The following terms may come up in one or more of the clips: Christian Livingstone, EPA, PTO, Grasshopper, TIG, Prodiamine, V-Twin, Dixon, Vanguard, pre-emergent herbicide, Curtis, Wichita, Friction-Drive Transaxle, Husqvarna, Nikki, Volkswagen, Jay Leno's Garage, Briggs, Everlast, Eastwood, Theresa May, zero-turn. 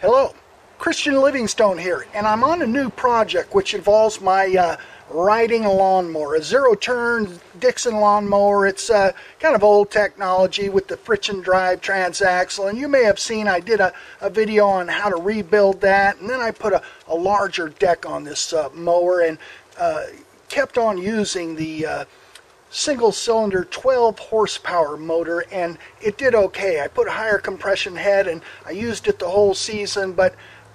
Hello, Christian Livingstone here, and I'm on a new project which involves my riding lawnmower, a zero-turn Dixon lawnmower. It's kind of old technology with the friction drive transaxle, and you may have seen I did a video on how to rebuild that, and then I put a larger deck on this mower and kept on using the single-cylinder 12-horsepower motor, and it did okay. I put a higher compression head, and I used it the whole season, but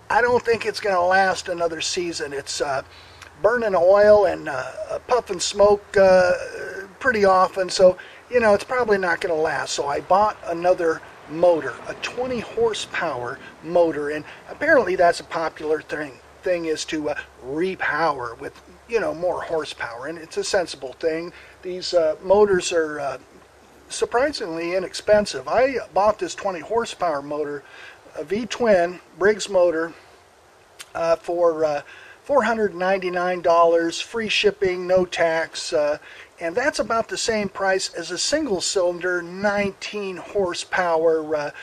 I don't think it's going to last another season. It's burning oil and puffing smoke pretty often, so, you know, it's probably not going to last. So I bought another motor, a 20-horsepower motor, and apparently that's a popular thing is to repower with, you know, more horsepower, and it's a sensible thing. These motors are surprisingly inexpensive. I bought this 20-horsepower motor, a V-twin Briggs motor, for $499, free shipping, no tax, and that's about the same price as a single-cylinder 19-horsepower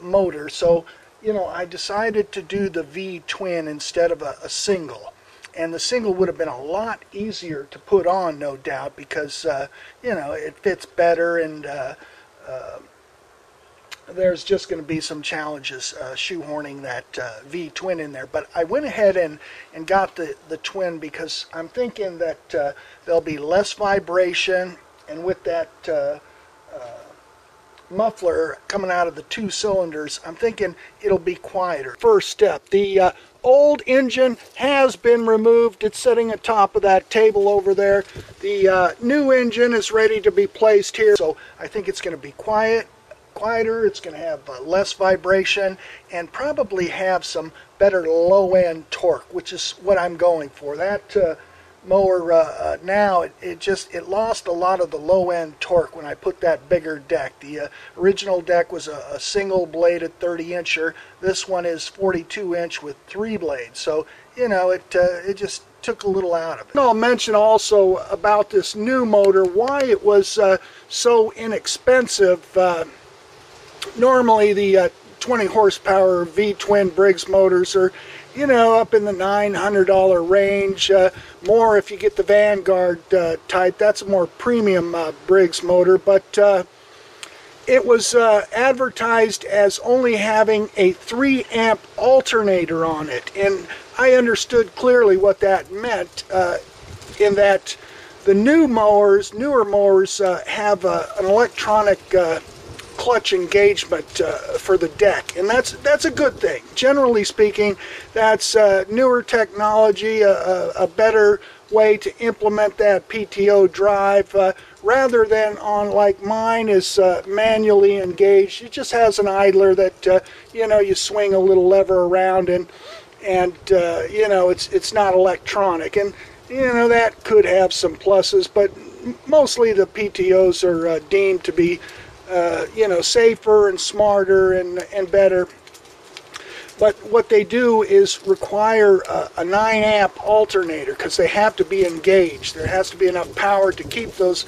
motor. So, you know, I decided to do the V-twin instead of a single. And the single would have been a lot easier to put on, no doubt, because, you know, it fits better, and there's just going to be some challenges shoehorning that V-twin in there. But I went ahead and got the twin because I'm thinking that there'll be less vibration, and with that muffler coming out of the two cylinders, I'm thinking it'll be quieter. First step, the old engine has been removed. It's sitting atop of that table over there. The new engine is ready to be placed here, so I think it's going to be quieter. It's going to have less vibration, and probably have some better low-end torque, which is what I'm going for. That mower now, it lost a lot of the low-end torque when I put that bigger deck. The original deck was a single-bladed 30-incher. This one is 42-inch with 3 blades. So, you know, it just took a little out of it. And I'll mention also about this new motor why it was so inexpensive. Normally, the 20-horsepower V-twin Briggs motors are, you know, up in the $900 range, more if you get the Vanguard type. That's a more premium Briggs motor, but it was advertised as only having a 3-amp alternator on it, and I understood clearly what that meant, in that the newer mowers have an electronic clutch engagement for the deck, and that's a good thing. Generally speaking, that's newer technology, a better way to implement that PTO drive, rather than on, like mine is manually engaged. It just has an idler that you know, you swing a little lever around, and you know, it's not electronic, and you know, that could have some pluses, but mostly the PTOs are deemed to be you know, safer and smarter and better. But what they do is require a 9-amp alternator because they have to be engaged. There has to be enough power to keep those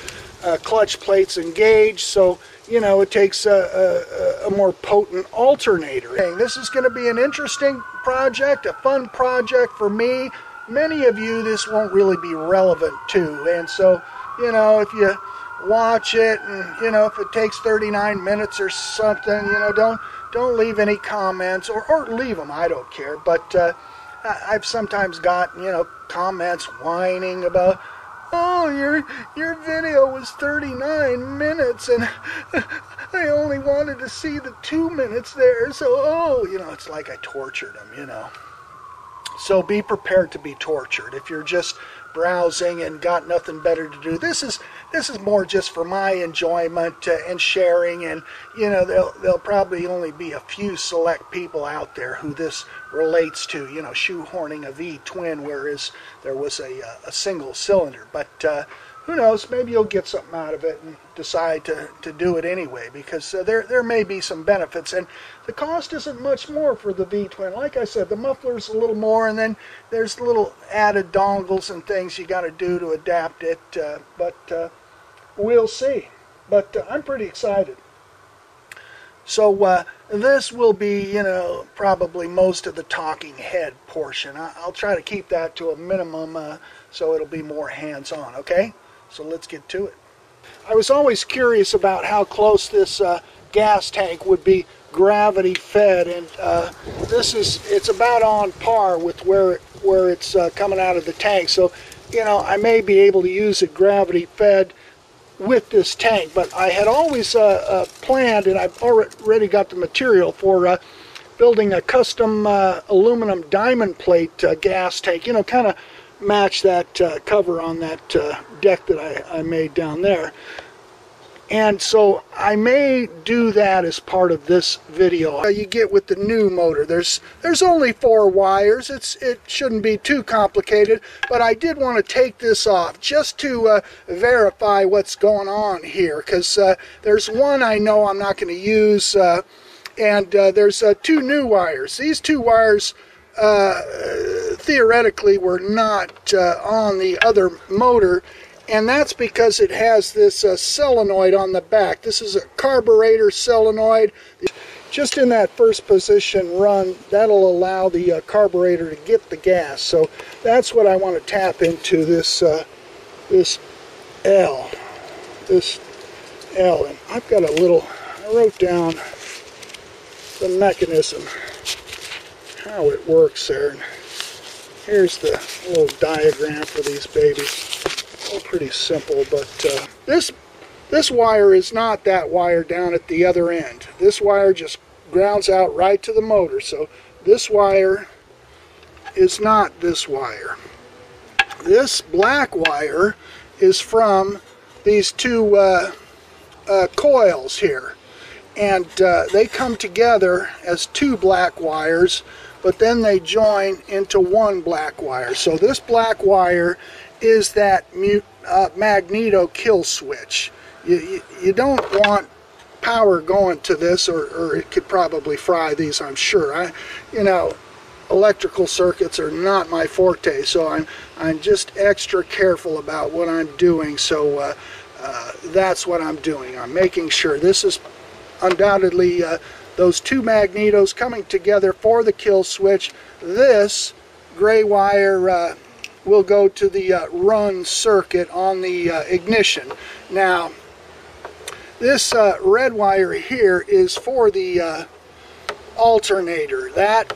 clutch plates engaged, so, you know, it takes a more potent alternator. This is going to be an interesting project, a fun project for me. Many of you this won't really be relevant to, and so, you know, if you watch it, and, you know, if it takes 39 minutes or something, you know, don't leave any comments, or leave them, I don't care. But I've sometimes gotten, you know, comments whining about, oh, your video was 39 minutes and I only wanted to see the 2 minutes there, so, oh, you know, it's like I tortured them, you know. So be prepared to be tortured if you're just browsing and got nothing better to do. This is more just for my enjoyment and sharing, and, you know, there'll probably only be a few select people out there who this relates to, you know, shoehorning a V-twin, whereas there was a single cylinder. But who knows, maybe you'll get something out of it and decide to do it anyway, because there may be some benefits, and the cost isn't much more for the V-twin. Like I said, the muffler's a little more, and then there's little added dongles and things you got to do to adapt it, but we'll see. But I'm pretty excited. So this will be, you know, probably most of the talking head portion. I'll try to keep that to a minimum so it'll be more hands-on, okay? So let's get to it. I was always curious about how close this gas tank would be gravity fed, and this is, it's about on par with where it's coming out of the tank. So, you know, I may be able to use it gravity fed with this tank, but I had always planned, and I've already got the material for building a custom aluminum diamond plate gas tank, you know, kind of match that cover on that deck that I made down there. And so I may do that as part of this video. You get with the new motor, there's only 4 wires. It shouldn't be too complicated, but I did want to take this off just to verify what's going on here, because there's one I know I'm not going to use, and there's 2 new wires. These 2 wires theoretically were not on the other motor, and that's because it has this solenoid on the back. This is a carburetor solenoid. Just in that first position run, that'll allow the carburetor to get the gas. So that's what I want to tap into, this L. And I've got a little, I wrote down the mechanism, how it works there. And here's the little diagram for these babies. Pretty simple, but this wire is not that wire down at the other end. This wire just grounds out right to the motor, so this wire is not this wire. This black wire is from these 2 coils here, and they come together as 2 black wires, but then they join into 1 black wire. So this black wire is that magneto kill switch. You don't want power going to this, or it could probably fry these, I'm sure. You know, electrical circuits are not my forte, so I'm just extra careful about what I'm doing. So that's what I'm doing. I'm making sure this is undoubtedly those 2 magnetos coming together for the kill switch. This gray wire will go to the run circuit on the ignition. Now, this red wire here is for the alternator. That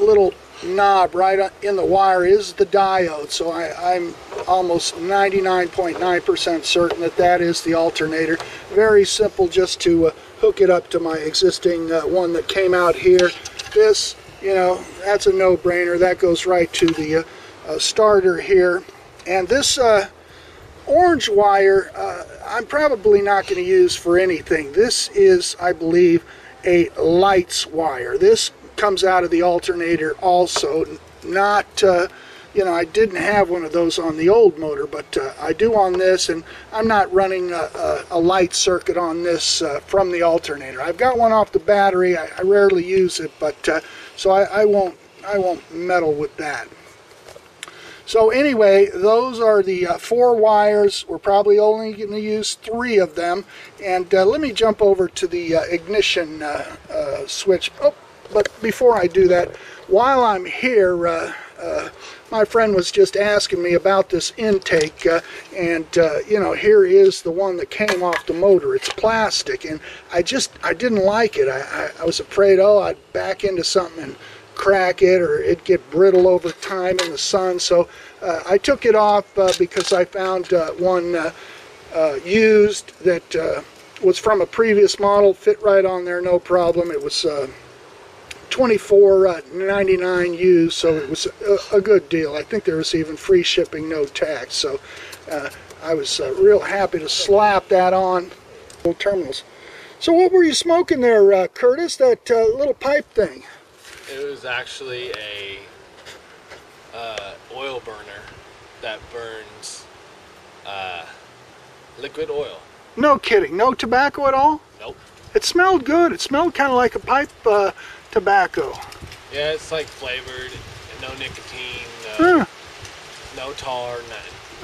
little knob right in the wire is the diode, so I'm almost 99.9% certain that that is the alternator. Very simple, just to hook it up to my existing one that came out here. This, you know, that's a no-brainer. That goes right to the starter here. And this orange wire, I'm probably not going to use for anything. This is, I believe, a lights wire. This comes out of the alternator also. Not, you know, I didn't have one of those on the old motor, but I do on this, and I'm not running a light circuit on this from the alternator. I've got one off the battery. I rarely use it, but so I won't meddle with that. So anyway, those are the 4 wires. We're probably only going to use 3 of them. And let me jump over to the ignition switch. Oh, but before I do that, while I'm here, my friend was just asking me about this intake. And, you know, here is the one that came off the motor. It's plastic. And I didn't like it. I was afraid, oh, I'd back into something and crack it, or it'd get brittle over time in the sun. So I took it off because I found one used that was from a previous model, fit right on there, no problem. It was $24.99 used, so it was a good deal. I think there was even free shipping, no tax. So I was real happy to slap that on. Terminals. So what were you smoking there, Curtis, that little pipe thing? It was actually a oil burner that burns liquid oil. No kidding. No tobacco at all? Nope. It smelled good. It smelled kind of like a pipe tobacco. Yeah, it's like flavored, and no nicotine, no tar,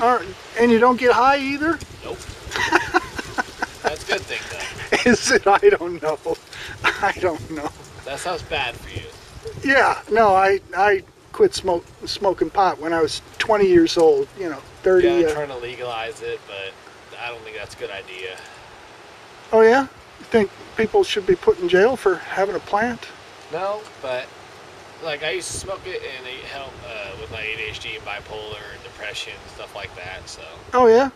nothing. And you don't get high either? Nope. That's a good thing, though. is it? I don't know. I don't know. That sounds bad for you. Yeah, no, I quit smoking pot when I was 20 years old, you know, 30. Yeah, trying to legalize it, but I don't think that's a good idea. Oh, yeah? You think people should be put in jail for having a plant? No, but, like, I used to smoke it, and it helped with my ADHD and bipolar and depression and stuff like that, so. Oh, yeah?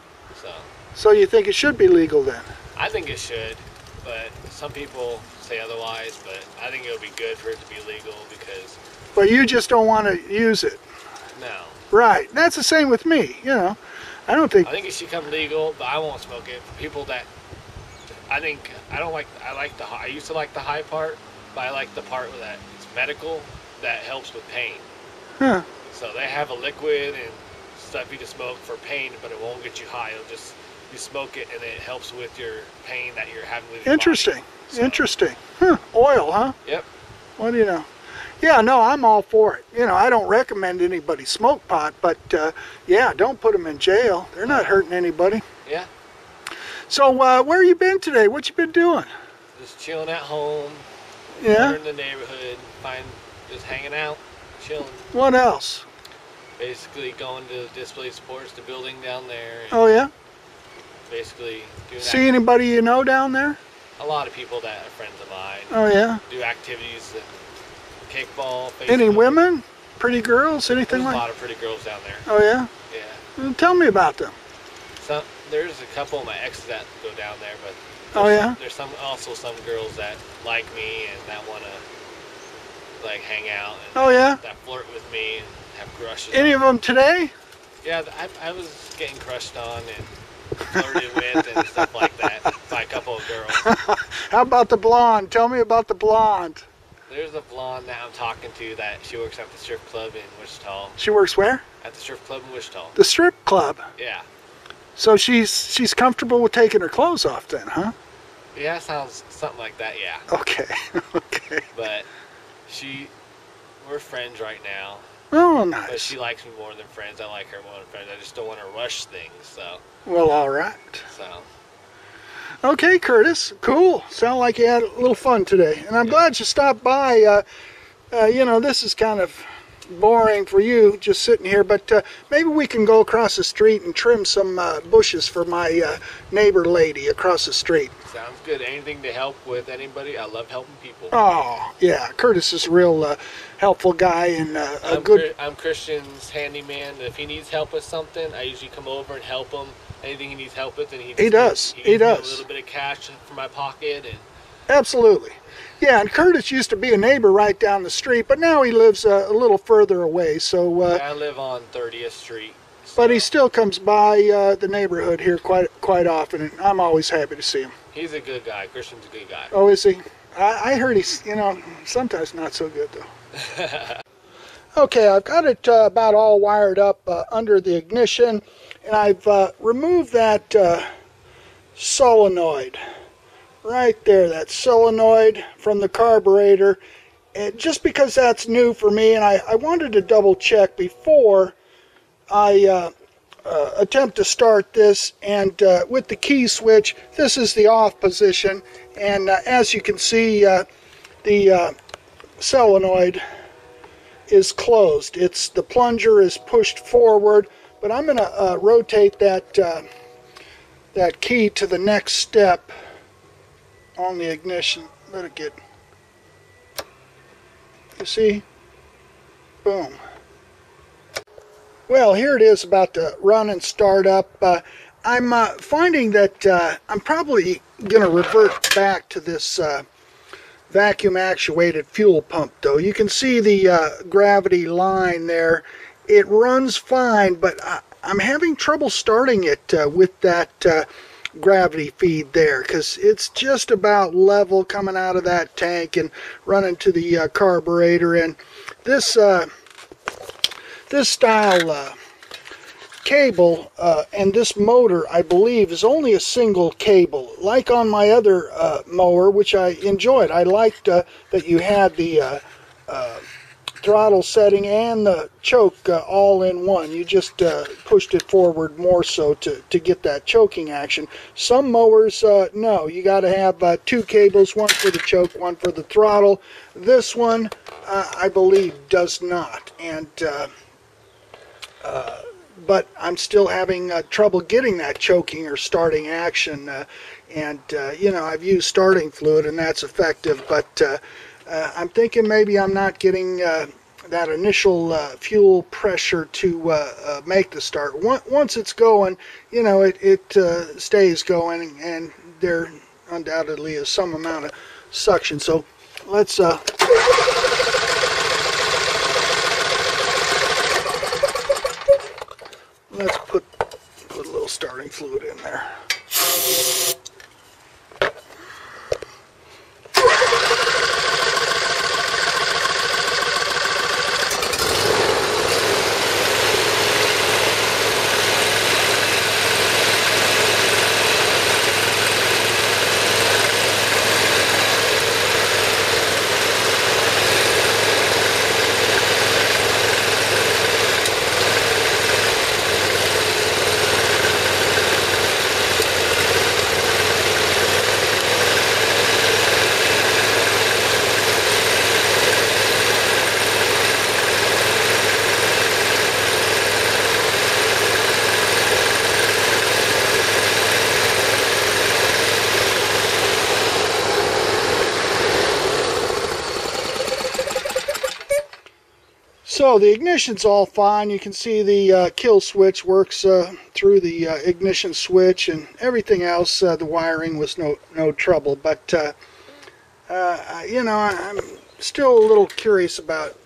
So you think it should be legal, then? I think it should, but some people say otherwise, but I think it would be good for it to be legal because... But you just don't want to use it. No. Right. That's the same with me, you know. I don't think... I think it should come legal, but I won't smoke it. For people that... I think... I don't like... I used to like the high part, but I like the part where that it's medical that helps with pain. Huh. So they have a liquid and stuff you can smoke for pain, but it won't get you high. It'll just... You smoke it and it helps with your pain that you're having with your body. So. Interesting. Huh. Oil, huh? Yep. What do you know? Yeah, no, I'm all for it. You know, I don't recommend anybody smoke pot, but yeah, don't put them in jail. They're not hurting anybody. Yeah. So where you been today? What you been doing? Just chilling at home. Yeah. In the neighborhood, just hanging out, chilling. What else? Basically going to the display sports, the building down there. And basically doing See anybody you know down there? A lot of people that are friends of mine. Oh, yeah? Do activities, kickball, baseball. Any women? Pretty girls? Anything like that? There's a lot of pretty girls down there. Oh, yeah? Yeah. Well, tell me about them. So, there's a couple of my exes that go down there, but... Oh, yeah? There's also some girls that like me and that want to, like, hang out. And that flirt with me and have crushes Any of them today? Yeah, I was getting crushed on and... flirted with and stuff like that by a couple of girls. How about the blonde? Tell me about the blonde. There's a blonde that I'm talking to that she works at the strip club in Wichita. She works where? At the strip club in Wichita. The strip club? Yeah. So she's comfortable with taking her clothes off then, huh? Yeah, sounds something like that, yeah. Okay, okay. But we're friends right now. Oh, nice. But she likes me more than friends. I like her more than friends. I just don't want to rush things, so. Well, all right. So. Okay, Curtis. Cool. Sound like you had a little fun today. And I'm glad you stopped by. You know, this is kind of boring for you just sitting here. But maybe we can go across the street and trim some bushes for my neighbor lady across the street. Sounds good. Anything to help with anybody. I love helping people. Oh, yeah. Curtis is a real helpful guy and I'm Christian's handyman. If he needs help with something, I usually come over and help him. Anything he needs help with, and he does. A little bit of cash from my pocket and. Absolutely. Yeah, and Curtis used to be a neighbor right down the street, but now he lives a little further away. So I live on 30th Street. So. But he still comes by the neighborhood here quite often, and I'm always happy to see him. He's a good guy. Christian's a good guy. Oh, is he? I heard he's, you know, sometimes not so good, though. Okay, I've got it about all wired up under the ignition, and I've removed that solenoid. Right there, that solenoid from the carburetor, and just because that's new for me, and I wanted to double check before I attempt to start this, and with the key switch, this is the off position, and as you can see, the solenoid is closed. The plunger is pushed forward, but I'm going to rotate that key to the next step on the ignition. Let it get, you see, boom. Well, here it is about to run and start up. I'm finding that I'm probably going to revert back to this vacuum actuated fuel pump though. You can see the gravity line there. It runs fine, but I'm having trouble starting it with that gravity feed there, because it's just about level coming out of that tank and running to the carburetor. And this style cable and this motor, I believe, is only a single cable, like on my other mower, which I enjoyed. I liked that you had the throttle setting and the choke all in one. You just pushed it forward more so to get that choking action. Some mowers, no, you got to have two cables, one for the choke, one for the throttle. This one, I believe, does not. And but I'm still having trouble getting that choking or starting action. You know, I've used starting fluid, and that's effective, but I'm thinking maybe I'm not getting that initial fuel pressure to make the start. Once it's going, you know, it stays going, and there undoubtedly is some amount of suction. So let's... let's put a little starting fluid in there. So the ignition's all fine. You can see the kill switch works through the ignition switch, and everything else, the wiring was no trouble. But you know, I'm still a little curious about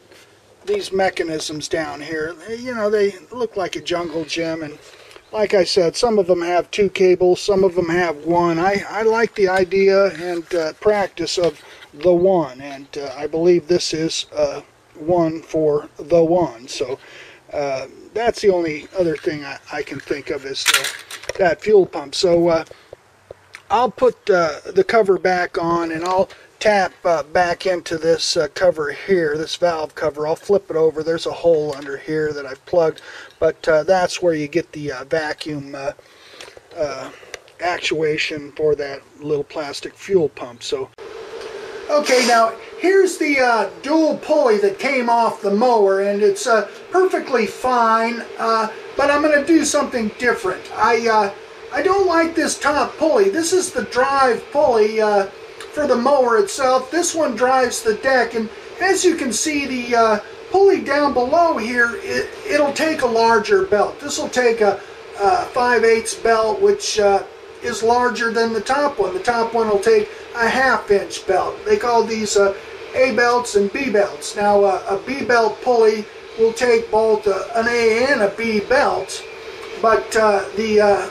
these mechanisms down here. You know, they look like a jungle gym, and like I said, some of them have two cables, some of them have one. I like the idea and practice of the one, and I believe this is one for the one. So that's the only other thing I can think of is that fuel pump. So I'll put the cover back on, and I'll tap back into this cover here, this valve cover. I'll flip it over. There's a hole under here that I've plugged, but that's where you get the vacuum actuation for that little plastic fuel pump. So okay, now here's the dual pulley that came off the mower, and it's perfectly fine, but I'm going to do something different. I don't like this top pulley. This is the drive pulley for the mower itself. This one drives the deck, and as you can see, the pulley down below here, it'll take a larger belt. This will take a 5/8 belt, which is larger than the top one. The top one will take a 1/2 inch belt. They call these A belts and B belts. Now a B belt pulley will take both an A and a B belt, but the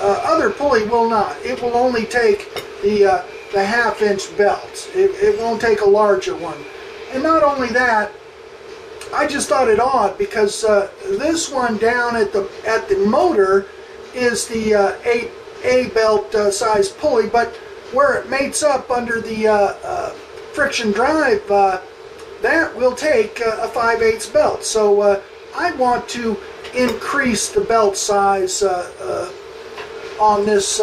other pulley will not. It will only take the 1/2 inch belt. It won't take a larger one. And not only that, I just thought it odd because this one down at the motor is the A belt size pulley, but where it mates up under the friction drive, that will take a 5/8 belt. So I want to increase the belt size on this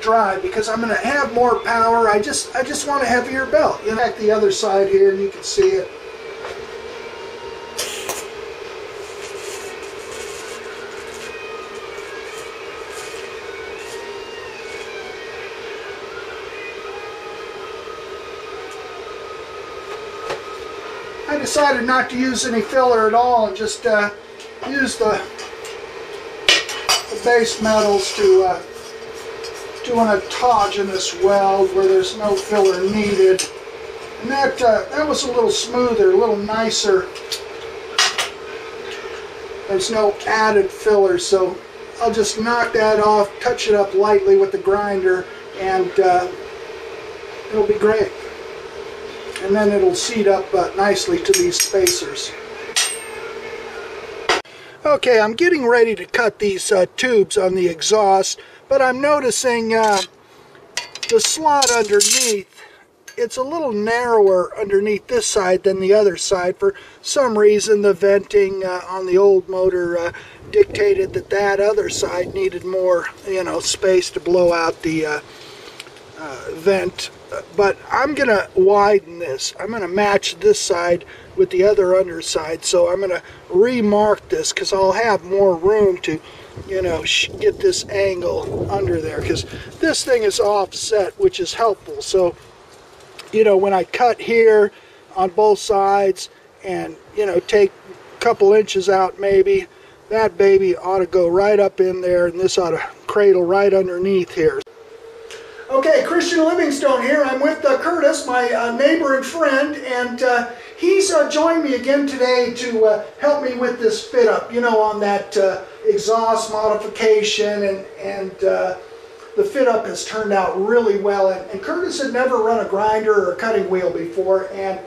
drive because I'm going to have more power. I just want a heavier belt. In fact, the other side here, you can see it. I decided not to use any filler at all and just use the base metals to do an autogenous weld where there's no filler needed. And that was a little smoother, a little nicer. There's no added filler, so I'll just knock that off, touch it up lightly with the grinder, and it'll be great. And then it'll seat up nicely to these spacers. Okay, I'm getting ready to cut these tubes on the exhaust, but I'm noticing the slot underneath it's a little narrower underneath this side than the other side. For some reason, the venting on the old motor dictated that that other side needed more, you know, space to blow out the vent. But I'm going to widen this. I'm going to match this side with the other underside, so I'm going to remark this because I'll have more room to, you know, get this angle under there, because this thing is offset, which is helpful. So, you know, when I cut here on both sides and, you know, take a couple inches out maybe, that baby ought to go right up in there, and this ought to cradle right underneath here. Okay, Christian Livingstone here. I'm with Curtis, my neighbor and friend, and he's joined me again today to help me with this fit up, you know, on that exhaust modification, and the fit up has turned out really well. And Curtis had never run a grinder or a cutting wheel before, and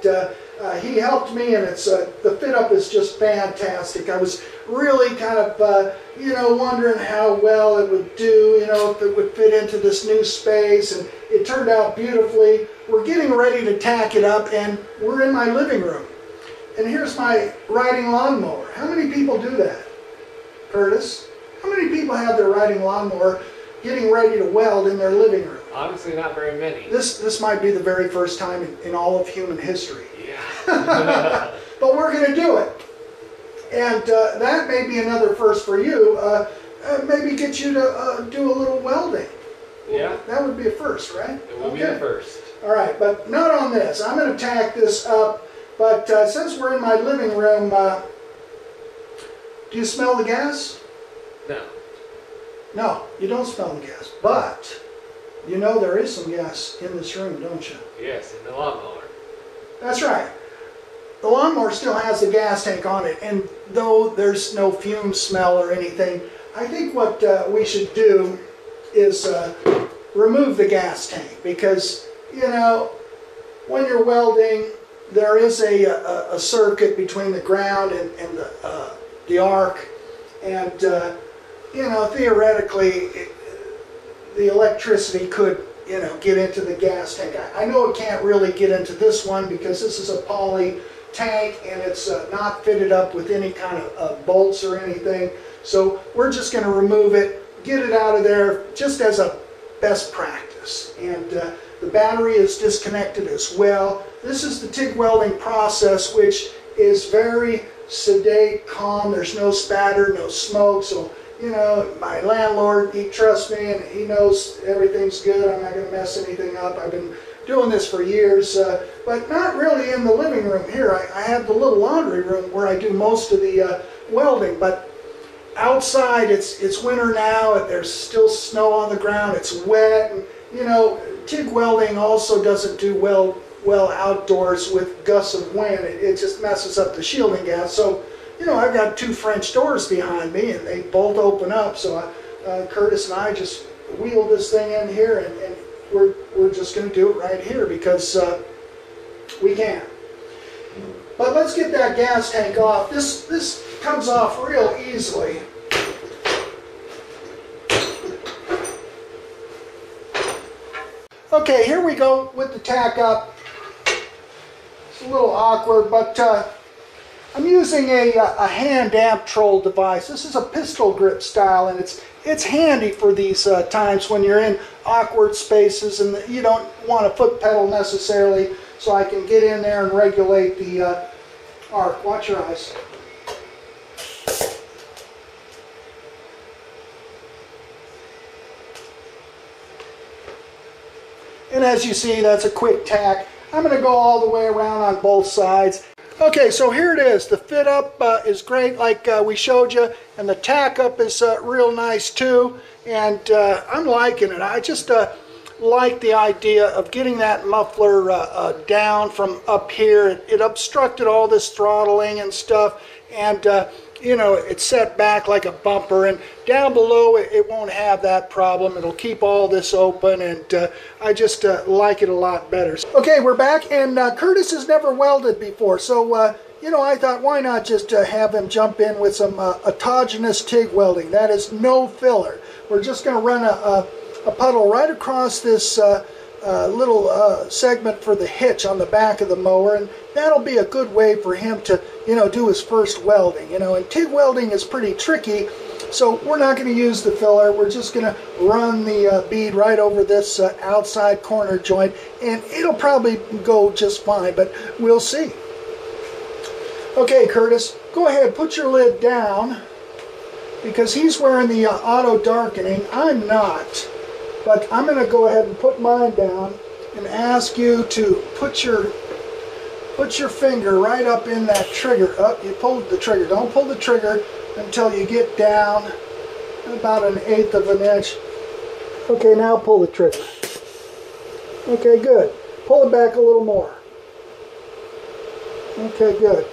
he helped me, and it's the fit up is just fantastic. I was really kind of you know, wondering how well it would do, you know, if it would fit into this new space, and it turned out beautifully. We're getting ready to tack it up, and we're in my living room. And here's my riding lawnmower. How many people do that, Curtis? How many people have their riding lawnmower getting ready to weld in their living room? Obviously not very many. This might be the very first time in all of human history. Yeah. But we're going to do it. And that may be another first for you. Maybe get you to do a little welding. Yeah. That would be a first, right? It would be a first. All right, but not on this. I'm going to tack this up. But since we're in my living room, do you smell the gas? No. No, you don't smell the gas. But you know there is some gas in this room, don't you? Yes, in the lawnmower. That's right. The lawnmower still has the gas tank on it, and though there's no fume smell or anything, I think what we should do is remove the gas tank, because, you know, when you're welding, there is a circuit between the ground and the arc, and, you know, theoretically, the electricity could, you know, get into the gas tank. I know it can't really get into this one because this is a poly tank, and it's not fitted up with any kind of bolts or anything, so we're just going to remove it, get it out of there just as a best practice. And the battery is disconnected as well. This is the TIG welding process, which is very sedate, calm. There's no spatter, no smoke, so, you know, my landlord, he trusts me, and he knows everything's good. I'm not going to mess anything up. I've been doing this for years, but not really in the living room here. I have the little laundry room where I do most of the welding, but outside it's winter now, and there's still snow on the ground. It's wet, and, you know, TIG welding also doesn't do well outdoors with gusts of wind. It just messes up the shielding gas. So, you know, I've got two French doors behind me, and they both open up. So Curtis and I just wheeled this thing in here, and we're just going to do it right here because we can. But let's get that gas tank off. This comes off real easily. Okay, here we go with the tack up. It's a little awkward, but I'm using a hand amp troll device. This is a pistol grip style, and it's handy for these times when you're in awkward spaces and you don't want a foot pedal necessarily, so I can get in there and regulate the arc. Watch your eyes. And as you see, that's a quick tack. I'm going to go all the way around on both sides. Okay, so here it is. The fit up is great, like we showed you, and the tack up is real nice too, and I'm liking it. I just like the idea of getting that muffler down from up here. It obstructed all this throttling and stuff, and you know, it's set back like a bumper, and down below it won't have that problem. It'll keep all this open, and I just like it a lot better. Okay, we're back, and Curtis has never welded before, so you know, I thought, why not just have him jump in with some autogenous TIG welding? That is no filler. We're just going to run a puddle right across this little segment for the hitch on the back of the mower, and that'll be a good way for him to, you know, do his first welding, you know. And TIG welding is pretty tricky, so we're not going to use the filler. We're just going to run the bead right over this outside corner joint, and it'll probably go just fine, but we'll see. Okay, Curtis, go ahead, put your lid down, because he's wearing the auto darkening. I'm not, but I'm going to go ahead and put mine down and ask you to put your finger right up in that trigger. Up, you pulled the trigger. Don't pull the trigger until you get down about 1/8 of an inch. Okay, now pull the trigger. Okay, good. Pull it back a little more. Okay, good.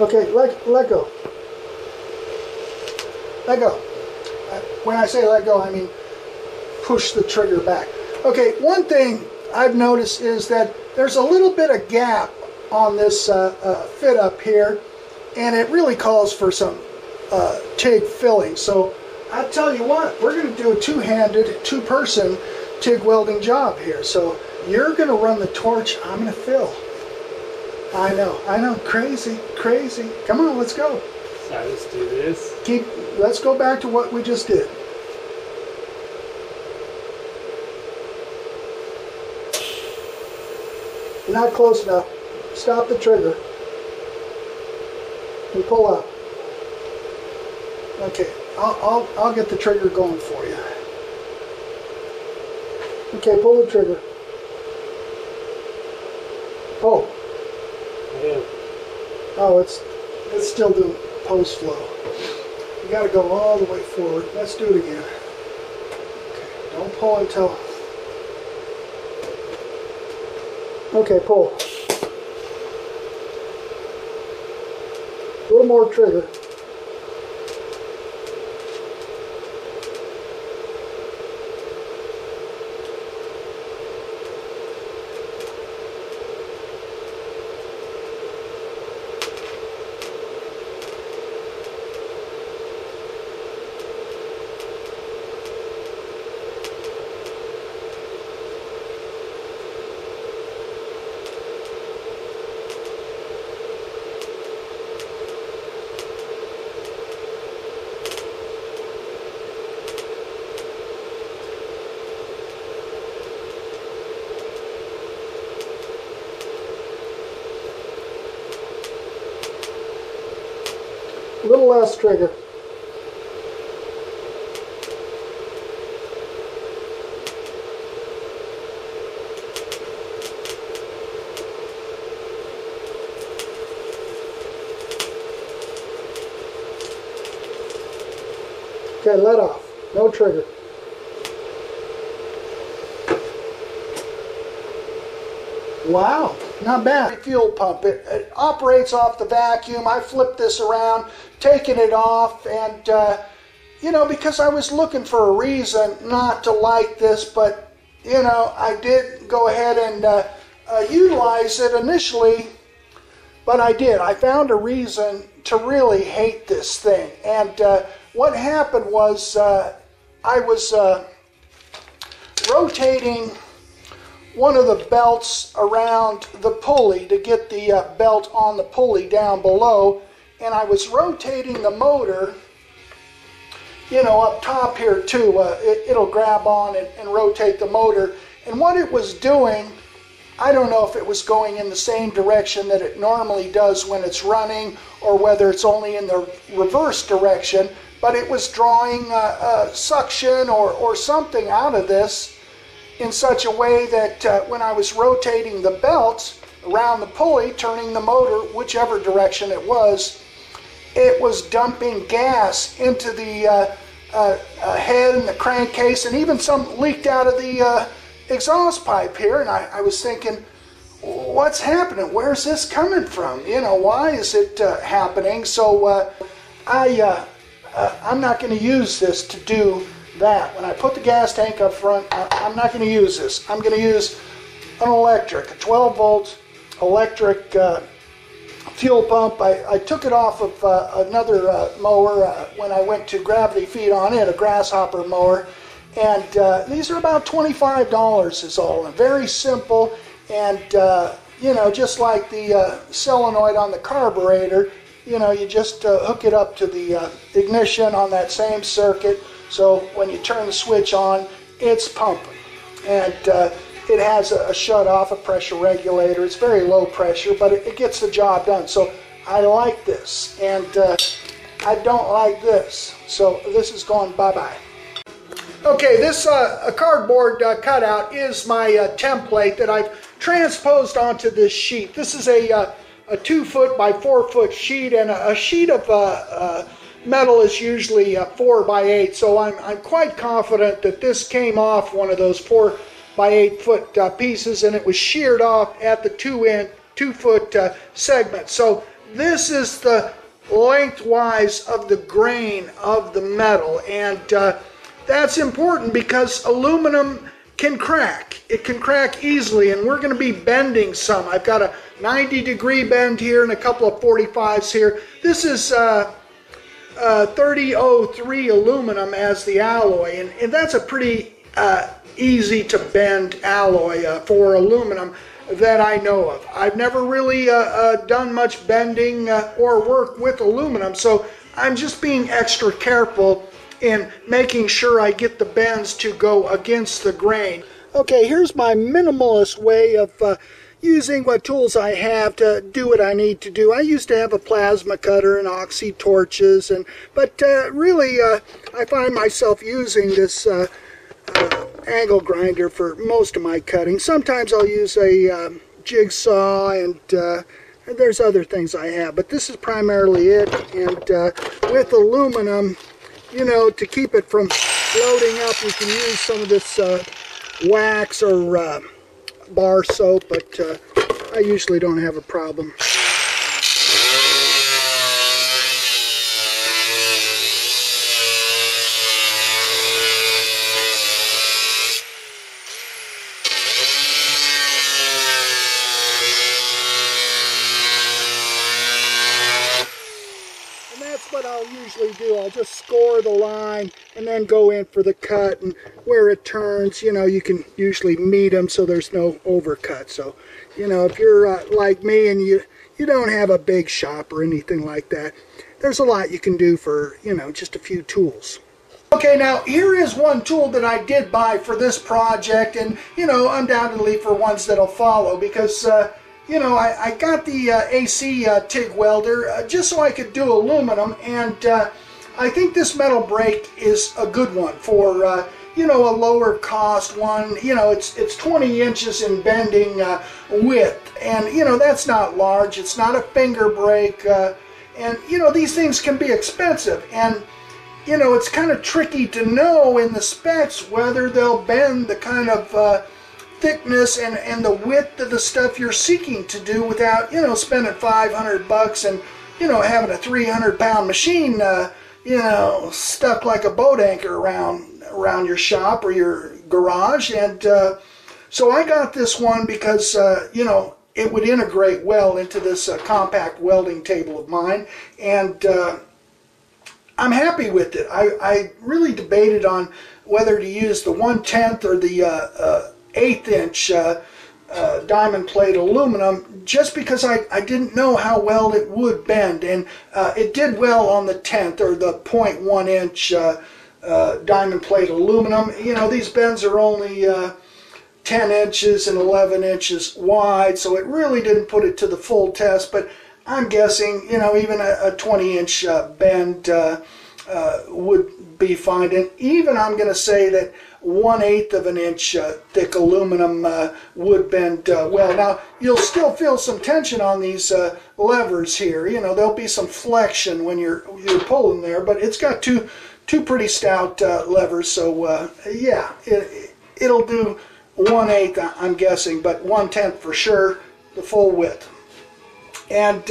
Okay, let go. Let go. When I say let go, I mean push the trigger back. Okay, one thing I've noticed is that there's a little bit of gap on this fit up here, and it really calls for some TIG filling. So I tell you what, we're going to do a two-handed, two-person TIG welding job here. So you're going to run the torch, I'm going to fill. I know, crazy, crazy. Come on, let's go. So let's do this. Let's go back to what we just did. Not close enough. Stop the trigger and pull up. Okay, I'll get the trigger going for you. Okay, pull the trigger. Oh. Yeah. Oh, it's still doing post flow. You got to go all the way forward. Let's do it again. Okay, don't pull until. Okay, pull. A little more trigger. A little less trigger. Okay, let off. No trigger. Wow, not bad. Fuel pump. It operates off the vacuum. I flipped this around, taking it off, and you know, because I was looking for a reason not to like this, but you know, I did go ahead and utilize it initially. But I did. I found a reason to really hate this thing, and what happened was I was rotating one of the belts around the pulley to get the belt on the pulley down below, and I was rotating the motor, you know, up top here too. It'll grab on and rotate the motor, and what it was doing, I don't know if it was going in the same direction that it normally does when it's running, or whether it's only in the reverse direction, but it was drawing suction or something out of this in such a way that when I was rotating the belt around the pulley, turning the motor whichever direction it was dumping gas into the head and the crankcase, and even some leaked out of the exhaust pipe here. And I was thinking, what's happening? Where's this coming from? You know, why is it happening? So I'm not going to use this to do that. When I put the gas tank up front, I'm not going to use this. I'm going to use an electric, a 12-volt electric fuel pump. I took it off of another mower when I went to gravity feed on it, a Grasshopper mower, And these are about $25 is all. And very simple, and you know, just like the solenoid on the carburetor, you know, you just hook it up to the ignition on that same circuit, so when you turn the switch on, it's pumping. And it has a shut-off, a pressure regulator. It's very low pressure, but it gets the job done. So I like this, and I don't like this. So this is going bye-bye. Okay, this cardboard cutout is my template that I've transposed onto this sheet. This is a 2-foot by 4-foot sheet, and a sheet of metal is usually 4 by 8, so I'm quite confident that this came off one of those 4 by 8 foot pieces, and it was sheared off at the 2-foot segment. So this is the lengthwise of the grain of the metal, and that's important because aluminum can crack. It can crack easily, and we're going to be bending some. I've got a 90-degree bend here and a couple of 45s here. This is 3003 aluminum as the alloy, and that's a pretty easy to bend alloy for aluminum that I know of. I've never really done much bending or work with aluminum, so I'm just being extra careful in making sure I get the bends to go against the grain. Okay, here's my minimalist way of using what tools I have to do what I need to do. I used to have a plasma cutter and oxy torches, but really I find myself using this angle grinder for most of my cutting. Sometimes I'll use a jigsaw, and there's other things I have, but this is primarily it. And with aluminum, you know, to keep it from floating up, you can use some of this wax or bar soap, but I usually don't have a problem. Do I'll just score the line and then go in for the cut, and where it turns, you know, you can usually meet them so there's no overcut. So, you know, if you're like me and you don't have a big shop or anything like that, there's a lot you can do for, you know, just a few tools. Okay, now here is one tool that I did buy for this project, and, you know, undoubtedly for ones that'll follow, because you know, I got the AC TIG welder just so I could do aluminum, and I think this metal brake is a good one for, you know, a lower cost one. You know, it's 20 inches in bending width, and, you know, that's not large. It's not a finger brake, and, you know, these things can be expensive, and, you know, it's kind of tricky to know in the specs whether they'll bend the kind of thickness and the width of the stuff you're seeking to do without, you know, spending $500 and, you know, having a 300-pound machine, you know, stuck like a boat anchor around your shop or your garage. And so I got this one because, you know, it would integrate well into this compact welding table of mine, and I'm happy with it. I really debated on whether to use the 1/10 or the 1/8 inch diamond plate aluminum, just because I didn't know how well it would bend, and it did well on the 1/10 or the 0.1 inch diamond plate aluminum. You know, these bends are only 10 inches and 11 inches wide, so it really didn't put it to the full test, but I'm guessing, you know, even a 20 inch bend would be fine. And even I'm going to say that 1/8 of an inch thick aluminum would bend well. Now, you'll still feel some tension on these levers here. You know, there'll be some flexion when you're pulling there, but it's got two pretty stout levers, so yeah, it'll do 1/8, I'm guessing, but 1/10 for sure, the full width. And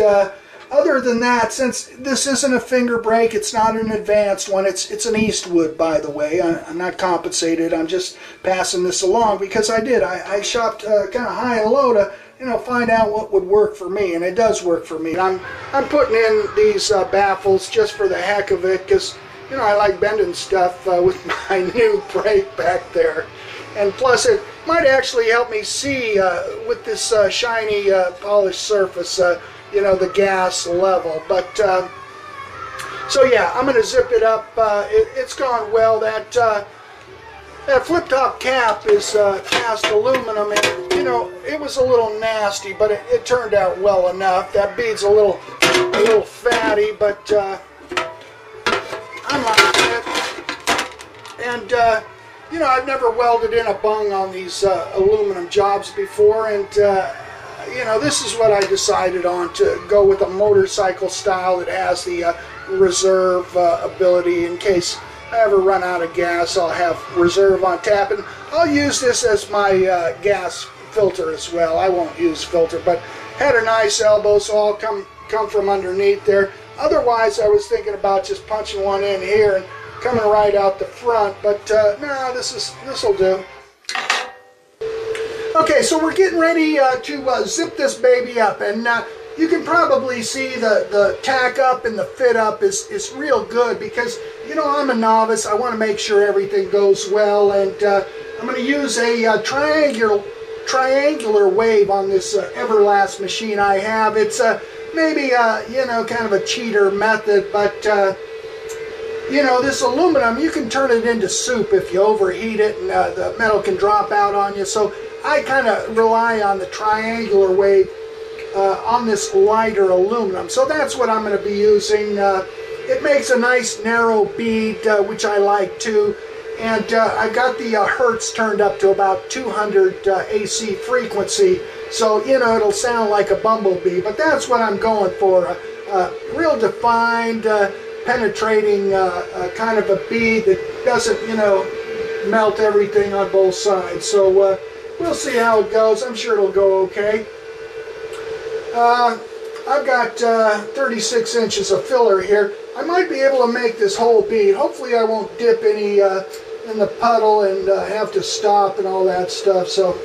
other than that, since this isn't a finger brake, it's not an advanced one. It's an Eastwood, by the way. I'm not compensated. I'm just passing this along because I shopped kind of high and low to, you know, find out what would work for me, and it does work for me. I'm putting in these baffles just for the heck of it because, you know, I like bending stuff with my new brake back there. And plus it might actually help me see with this shiny polished surface, you know, the gas level. But so yeah, I'm going to zip it up. It's gone well. That flip top cap is cast aluminum, and you know, it was a little nasty, but it turned out well enough. That bead's a little fatty, but I'm liking it. And you know, I've never welded in a bung on these aluminum jobs before, and you know, this is what I decided on, to go with a motorcycle style that has the reserve ability. In case I ever run out of gas, I'll have reserve on tap, and I'll use this as my gas filter as well. I won't use filter, but had a nice elbow, so I'll come from underneath there. Otherwise, I was thinking about just punching one in here and coming right out the front, but no, this'll do. Okay, so we're getting ready to zip this baby up, and you can probably see the tack up and the fit up is real good, because you know, I'm a novice. I want to make sure everything goes well, and I'm going to use a triangular wave on this Everlast machine I have. It's maybe you know, kind of a cheater method, but you know, this aluminum, you can turn it into soup if you overheat it, and the metal can drop out on you. So I kind of rely on the triangular wave on this lighter aluminum. So that's what I'm going to be using. It makes a nice narrow bead, which I like too. And I've got the hertz turned up to about 200 AC frequency. So, you know, it'll sound like a bumblebee. But that's what I'm going for. Real defined, penetrating kind of a bead that doesn't, you know, melt everything on both sides. So we'll see how it goes. I'm sure it'll go okay. I've got 36 inches of filler here. I might be able to make this whole bead. Hopefully I won't dip any in the puddle and have to stop and all that stuff. So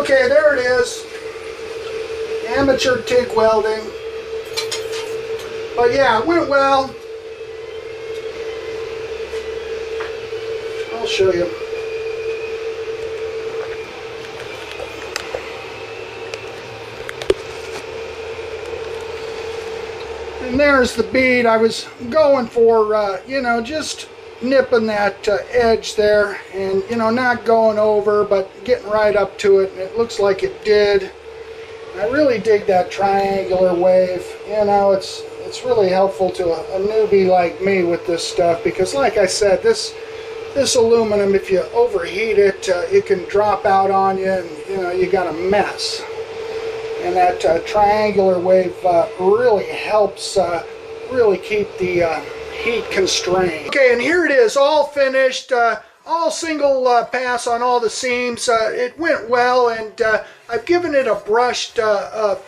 Okay, there it is. Amateur TIG welding. But yeah, it went well. I'll show you. And there's the bead I was going for, you know, just nipping that edge there and, you know, not going over, but getting right up to it, and it looks like it did. I really dig that triangular wave. You know, it's really helpful to a newbie like me with this stuff, because like I said, this aluminum, if you overheat it, it can drop out on you, and you know, you got a mess. And that triangular wave really helps really keep the heat constrained. Okay, and here it is, all finished, all single pass on all the seams. It went well, and I've given it a brushed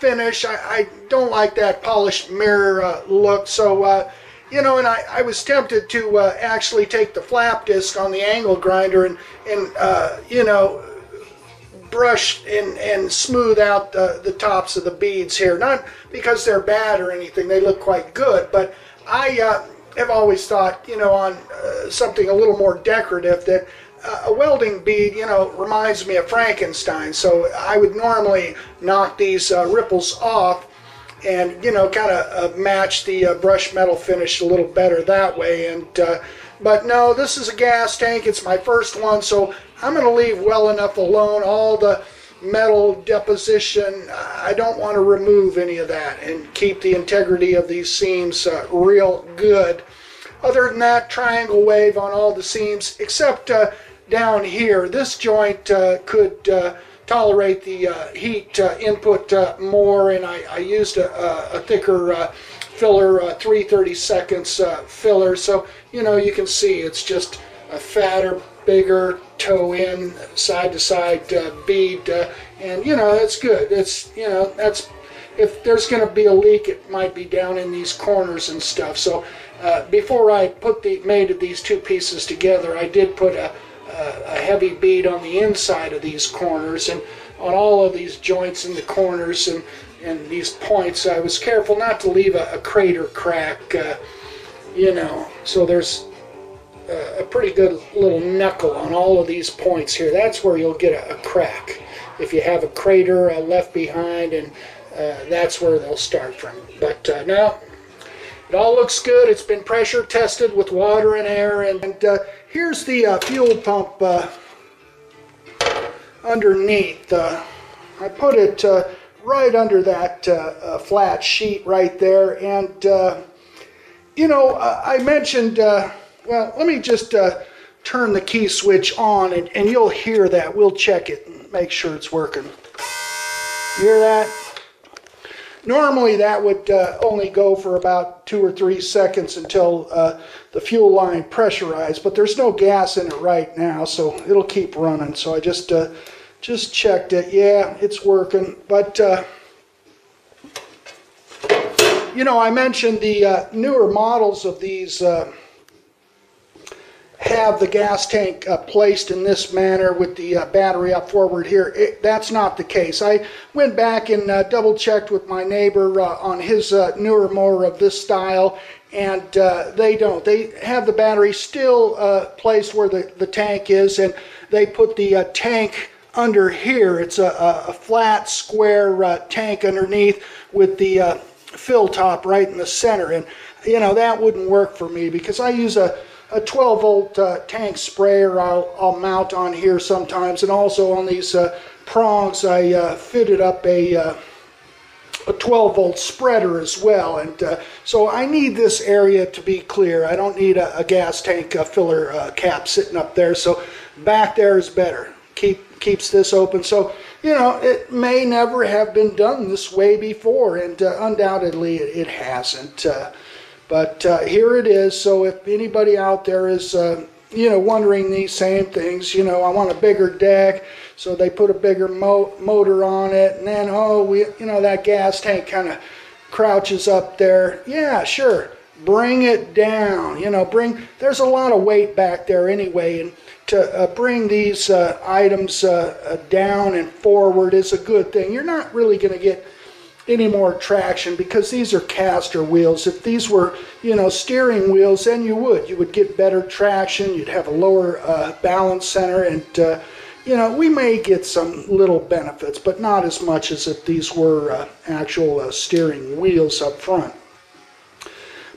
finish. I don't like that polished mirror look, so you know, and I was tempted to actually take the flap disc on the angle grinder and you know, brush and smooth out the tops of the beads here. Not because they're bad or anything, they look quite good, but I have always thought, you know, on something a little more decorative, that a welding bead, you know, reminds me of Frankenstein. So I would normally knock these ripples off and, you know, kind of match the brushed metal finish a little better that way. And but no, this is a gas tank. It's my first one, so I'm going to leave well enough alone. All the metal deposition, I don't want to remove any of that, and keep the integrity of these seams real good. Other than that, triangle wave on all the seams, except down here. This joint could tolerate the heat input more, and I used a thicker filler, 3/32 filler, so you know, you can see it's just a fatter, bigger toe in, side to side bead, and you know, that's good. It's, you know, that's, if there's going to be a leak, it might be down in these corners and stuff. So before I put the mated these two pieces together, I did put a heavy bead on the inside of these corners, and on all of these joints in the corners and these points, I was careful not to leave a crater crack, you know, so there's a pretty good little knuckle on all of these points here. That's where you'll get a crack. If you have a crater left behind, and that's where they'll start from. But now it all looks good. It's been pressure tested with water and air, and here's the fuel pump underneath. I put it right under that flat sheet right there, and you know, I mentioned well, let me just turn the key switch on, and you'll hear that. We'll check it and make sure it's working. You hear that? Normally that would only go for about 2 or 3 seconds until the fuel line pressurized, but there's no gas in it right now, so it'll keep running. So I just checked it. Yeah, it's working. But you know, I mentioned the newer models of these have the gas tank placed in this manner with the battery up forward here. That's not the case. I went back and double checked with my neighbor on his newer mower of this style, and they don't. They have the battery still placed where the tank is, and they put the tank under here. It's a flat square tank underneath with the fill top right in the center. And you know, that wouldn't work for me, because I use a 12-volt tank sprayer I'll mount on here sometimes, and also on these prongs I fitted up a 12-volt spreader as well. And so I need this area to be clear. I don't need a gas tank filler cap sitting up there, so back there is better. Keeps this open. So you know, it may never have been done this way before, and undoubtedly it hasn't. But here it is. So if anybody out there is, you know, wondering these same things, you know, I want a bigger deck, so they put a bigger motor on it, and then, oh, you know, that gas tank kind of crouches up there. Yeah, sure. Bring it down. You know, there's a lot of weight back there anyway, and to bring these items down and forward is a good thing. You're not really going to get any more traction because these are caster wheels. If these were, you know, steering wheels, then you would get better traction. You'd have a lower balance center, and you know, we may get some little benefits, but not as much as if these were actual steering wheels up front.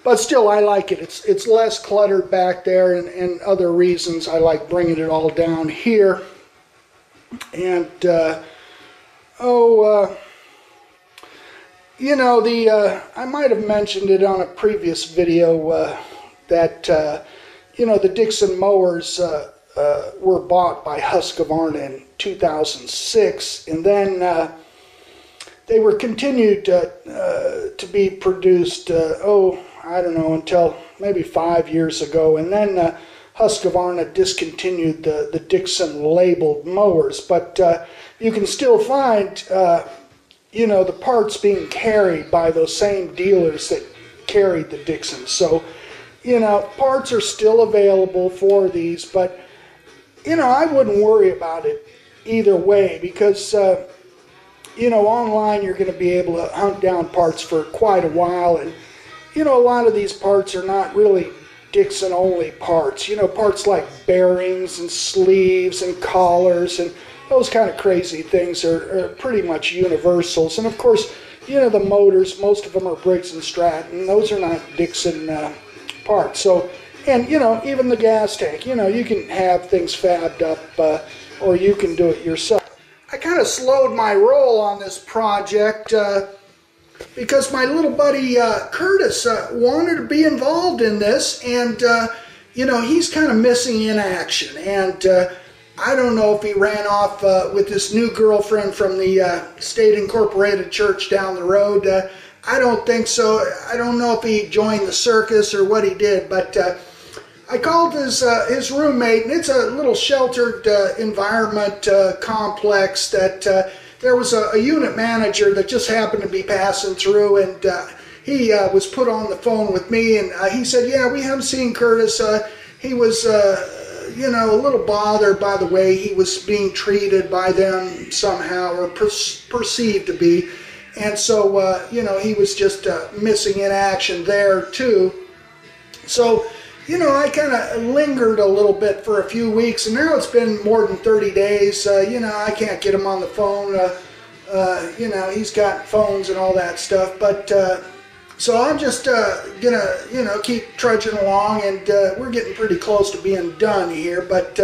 But still, I like it. It's less cluttered back there, and other reasons I like bringing it all down here. And you know, the I might have mentioned it on a previous video that you know, the Dixon mowers were bought by Husqvarna in 2006, and then they were continued to be produced. I don't know, until maybe 5 years ago, and then Husqvarna discontinued the Dixon labeled mowers, but you can still find you know, the parts being carried by those same dealers that carried the Dixon. So, you know, parts are still available for these, but you know, I wouldn't worry about it either way, because you know, online you're going to be able to hunt down parts for quite a while, and you know, a lot of these parts are not really Dixon-only parts. You know, parts like bearings and sleeves and collars and those kind of crazy things are pretty much universals. And, of course, you know, the motors, most of them are Briggs and Stratton. Those are not Dixon parts. So, and, you know, even the gas tank, you know, you can have things fabbed up or you can do it yourself. I kind of slowed my roll on this project because my little buddy Curtis wanted to be involved in this, and you know, he's kind of missing in action, and I don't know if he ran off with this new girlfriend from the state incorporated church down the road. I don't think so. I don't know if he joined the circus or what he did, but I called his roommate, and it's a little sheltered environment complex that there was a unit manager that just happened to be passing through, and he was put on the phone with me, and he said, yeah, we haven't seen Curtis. He was, you know, a little bothered by the way he was being treated by them somehow, or perceived to be. And so, you know, he was just missing in action there, too. So, you know, I kind of lingered a little bit for a few weeks, and now it's been more than 30 days. You know, I can't get him on the phone. You know, he's got phones and all that stuff. But so I'm just gonna, you know, keep trudging along, and we're getting pretty close to being done here. But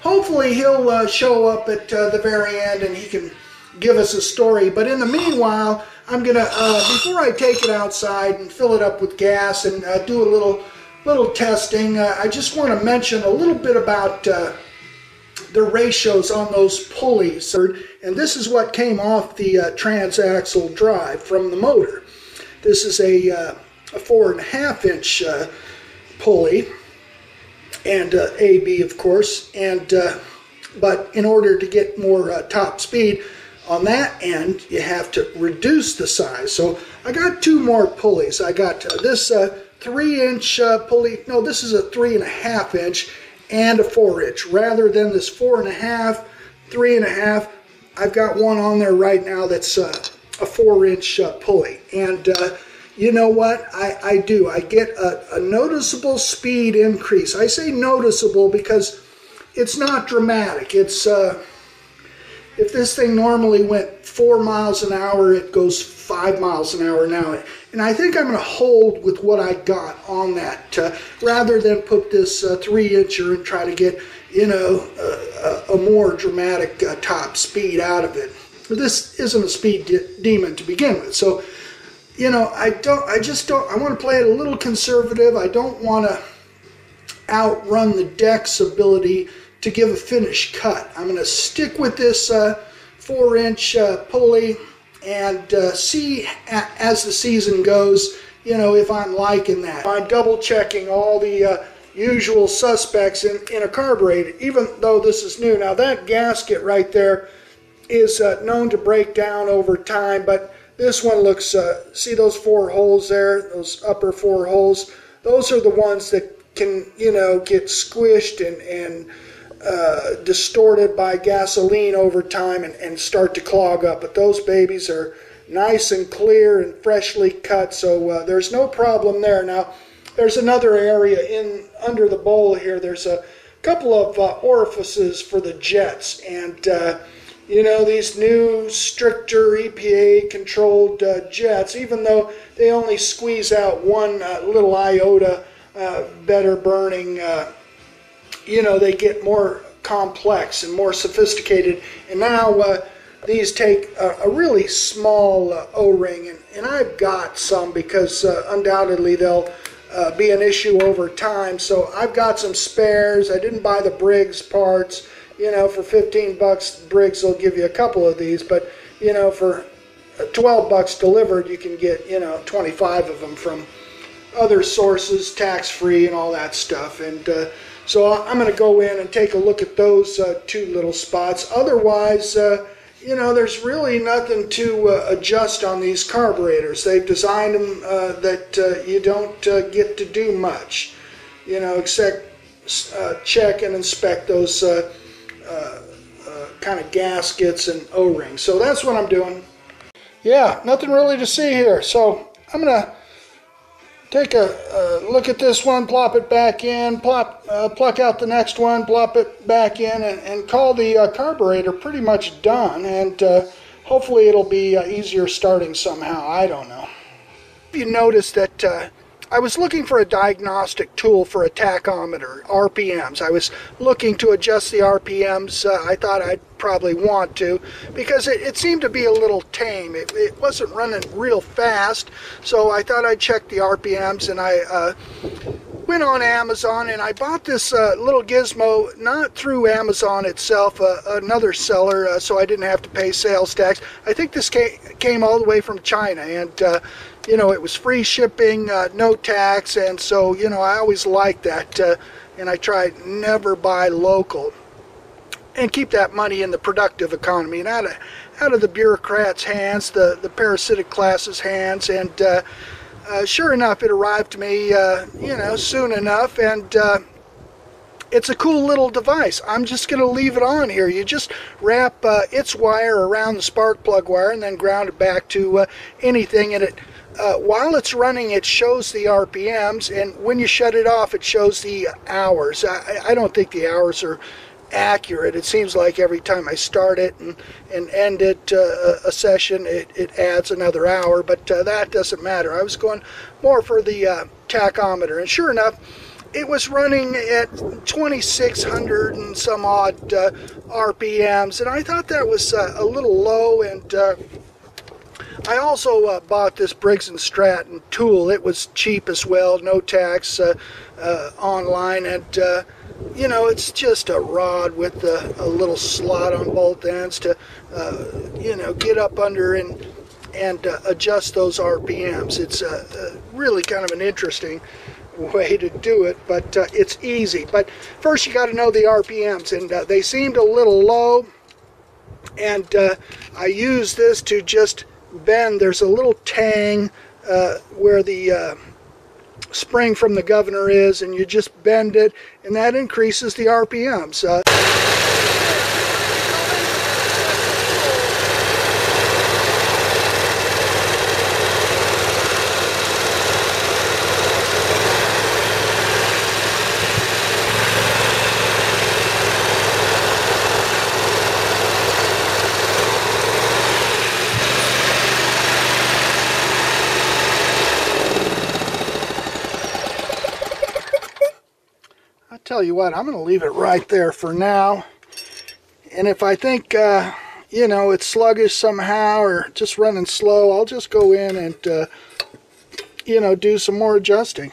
hopefully he'll show up at the very end, and he can give us a story. But in the meanwhile, I'm gonna before I take it outside and fill it up with gas and do a little testing, I just want to mention a little bit about the ratios on those pulleys. And this is what came off the transaxle drive from the motor. This is a 4.5-inch pulley, and AB, of course. And but in order to get more top speed on that end, you have to reduce the size. So I got two more pulleys. I got this 3-inch pulley. No, this is a 3.5-inch and a 4-inch. Rather than this 4.5, 3.5, I've got one on there right now that's a 4-inch pulley. And you know what? I do. I get a noticeable speed increase. I say noticeable because it's not dramatic. It's if this thing normally went 4 miles an hour, it goes 5 miles an hour now. And I think I'm going to hold with what I got on that, rather than put this 3-incher and try to get, you know, a more dramatic top speed out of it. But this isn't a speed demon to begin with, so you know, I want to play it a little conservative. I don't want to outrun the deck's ability to give a finished cut. I'm going to stick with this 4-inch pulley and see as the season goes, you know, if I'm liking that. I'm double checking all the usual suspects in a carburetor, even though this is new. Now that gasket right there is known to break down over time, but this one looks, see those 4 holes there, those upper 4 holes? Those are the ones that can, you know, get squished and distorted by gasoline over time and start to clog up. But those babies are nice and clear and freshly cut, so there's no problem there. Now, there's another area in under the bowl here. There's a couple of orifices for the jets, and you know, these new stricter EPA controlled jets, even though they only squeeze out one little iota better burning, you know, they get more complex and more sophisticated. And now these take a really small O-ring, and I've got some because undoubtedly they'll be an issue over time. So I've got some spares. I didn't buy the Briggs parts. You know, for 15 bucks, Briggs will give you a couple of these, but, you know, for 12 bucks delivered, you can get, you know, 25 of them from other sources, tax-free and all that stuff. And so I'm going to go in and take a look at those two little spots. Otherwise, you know, there's really nothing to adjust on these carburetors. They've designed them that you don't get to do much, you know, except check and inspect those kind of gaskets and O-rings. So that's what I'm doing. Yeah, nothing really to see here. So I'm gonna take a look at this one, plop it back in, pluck out the next one, plop it back in, and call the carburetor pretty much done. And hopefully it'll be easier starting somehow. I don't know. If you notice that I was looking for a diagnostic tool for a tachometer, RPMs. I was looking to adjust the RPMs. I thought I'd probably want to, because it seemed to be a little tame. It wasn't running real fast, so I thought I'd check the RPMs, and I went on Amazon, and I bought this little gizmo, not through Amazon itself, another seller, so I didn't have to pay sales tax. I think this came all the way from China, and you know, it was free shipping, no tax, and so, you know, I always like that, and I try never buy local and keep that money in the productive economy and out of the bureaucrats' hands, the parasitic class's hands. And sure enough, it arrived to me, you know, soon enough, and it's a cool little device. I'm just going to leave it on here. You just wrap its wire around the spark plug wire and then ground it back to anything, and it while it's running, it shows the RPMs, and when you shut it off, it shows the hours. I don't think the hours are accurate. It seems like every time I start it and end it a session, it adds another hour, but that doesn't matter. I was going more for the tachometer, and sure enough, it was running at 2,600 and some odd RPMs, and I thought that was a little low. And I also bought this Briggs & Stratton tool. It was cheap as well, no tax, online, and you know, it's just a rod with a little slot on both ends to, you know, get up under and adjust those RPMs. It's really kind of an interesting way to do it, but it's easy. But first, you got to know the RPMs, and they seemed a little low, and I used this to just bend. There's a little tang where the spring from the governor is, and you just bend it, and that increases the RPMs. Tell you what, I'm going to leave it right there for now, and if I think you know, it's sluggish somehow or just running slow, I'll just go in and you know, do some more adjusting.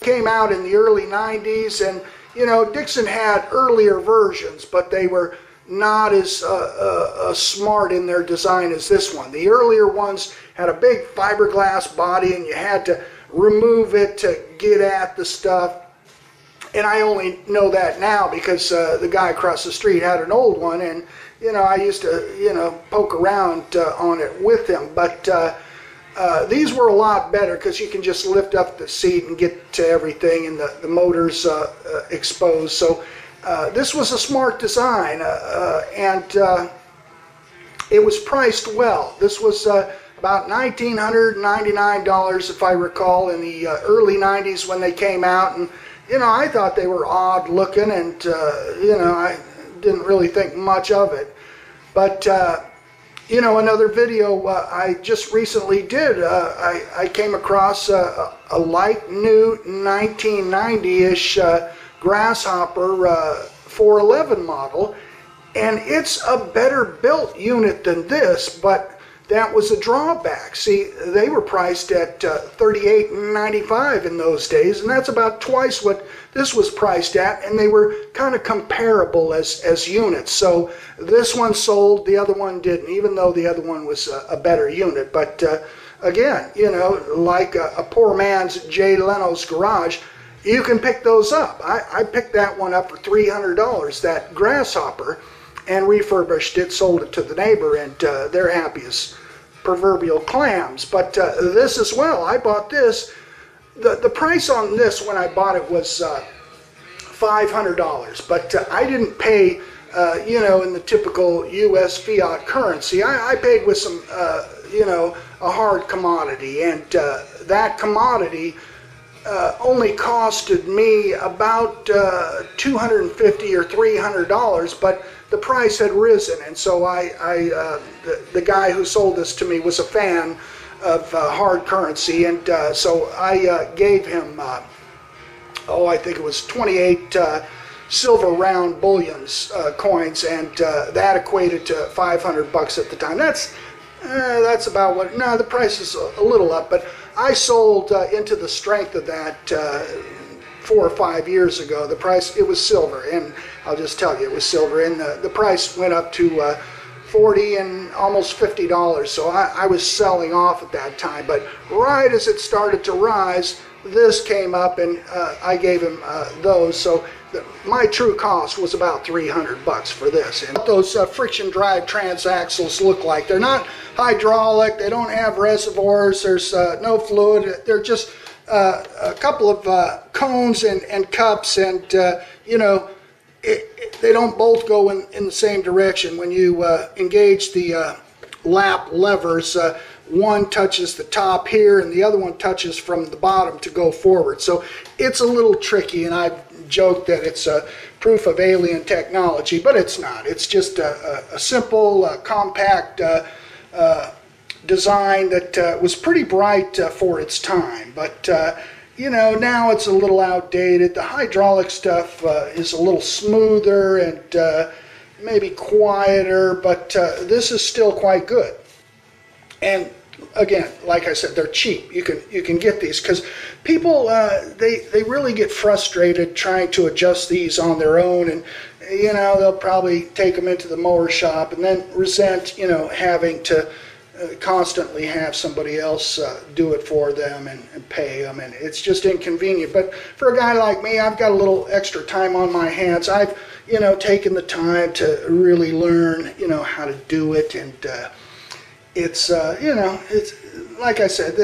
Came out in the early 90s, and you know, Dixon had earlier versions, but they were not as smart in their design as this one. The earlier ones had a big fiberglass body, and you had to remove it to get at the stuff. And I only know that now because the guy across the street had an old one, and you know, I used to, you know, poke around on it with him. But these were a lot better because you can just lift up the seat and get to everything, and the motor's exposed. So This was a smart design, and it was priced well. This was about $1,999, if I recall, in the early 90s when they came out. And, you know, I thought they were odd looking, and, you know, I didn't really think much of it. But, you know, another video I just recently did, I came across a light new 1990-ish Grasshopper 411 model, and it's a better built unit than this, but that was a drawback. See, they were priced at $38.95 in those days, and that's about twice what this was priced at, and they were kind of comparable as units. So this one sold, the other one didn't, even though the other one was a better unit. But again, you know, like a poor man's Jay Leno's Garage, you can pick those up. I picked that one up for $300, that Grasshopper, and refurbished it, sold it to the neighbor, and they're happy as proverbial clams. But this as well, I bought this. The price on this when I bought it was $500, but I didn't pay, you know, in the typical U.S. fiat currency. I paid with some, you know, a hard commodity, and that commodity only costed me about $250 or $300, but the price had risen, and so the guy who sold this to me was a fan of hard currency, and so I gave him, I think it was 28 silver round bullions coins, and that equated to 500 bucks at the time. That's about what, no, the price is a little up, but I sold into the strength of that 4 or 5 years ago. The price, it was silver, and I'll just tell you, it was silver, and the price went up to $40 and almost $50, so I was selling off at that time. But right as it started to rise, this came up, and I gave him those, so my true cost was about $300 for this. And what those friction drive transaxles look like, they're not hydraulic, they don't have reservoirs, there's no fluid, they're just a couple of cones and cups, and you know, they don't both go in the same direction. When you engage the lap levers, one touches the top here and the other one touches from the bottom to go forward. So it's a little tricky, and I've joked that it's a proof of alien technology, but it's not. It's just a simple, compact design that was pretty bright for its time. But you know, now it's a little outdated. The hydraulic stuff is a little smoother and maybe quieter, but this is still quite good. And again, like I said, they're cheap. You can get these because people they really get frustrated trying to adjust these on their own, and you know, they'll probably take them into the mower shop and then resent, you know, having to constantly have somebody else do it for them and pay them, and it's just inconvenient. But for a guy like me, I've got a little extra time on my hands. I've, you know, taken the time to really learn, you know, how to do it, and it's you know, it's like I said,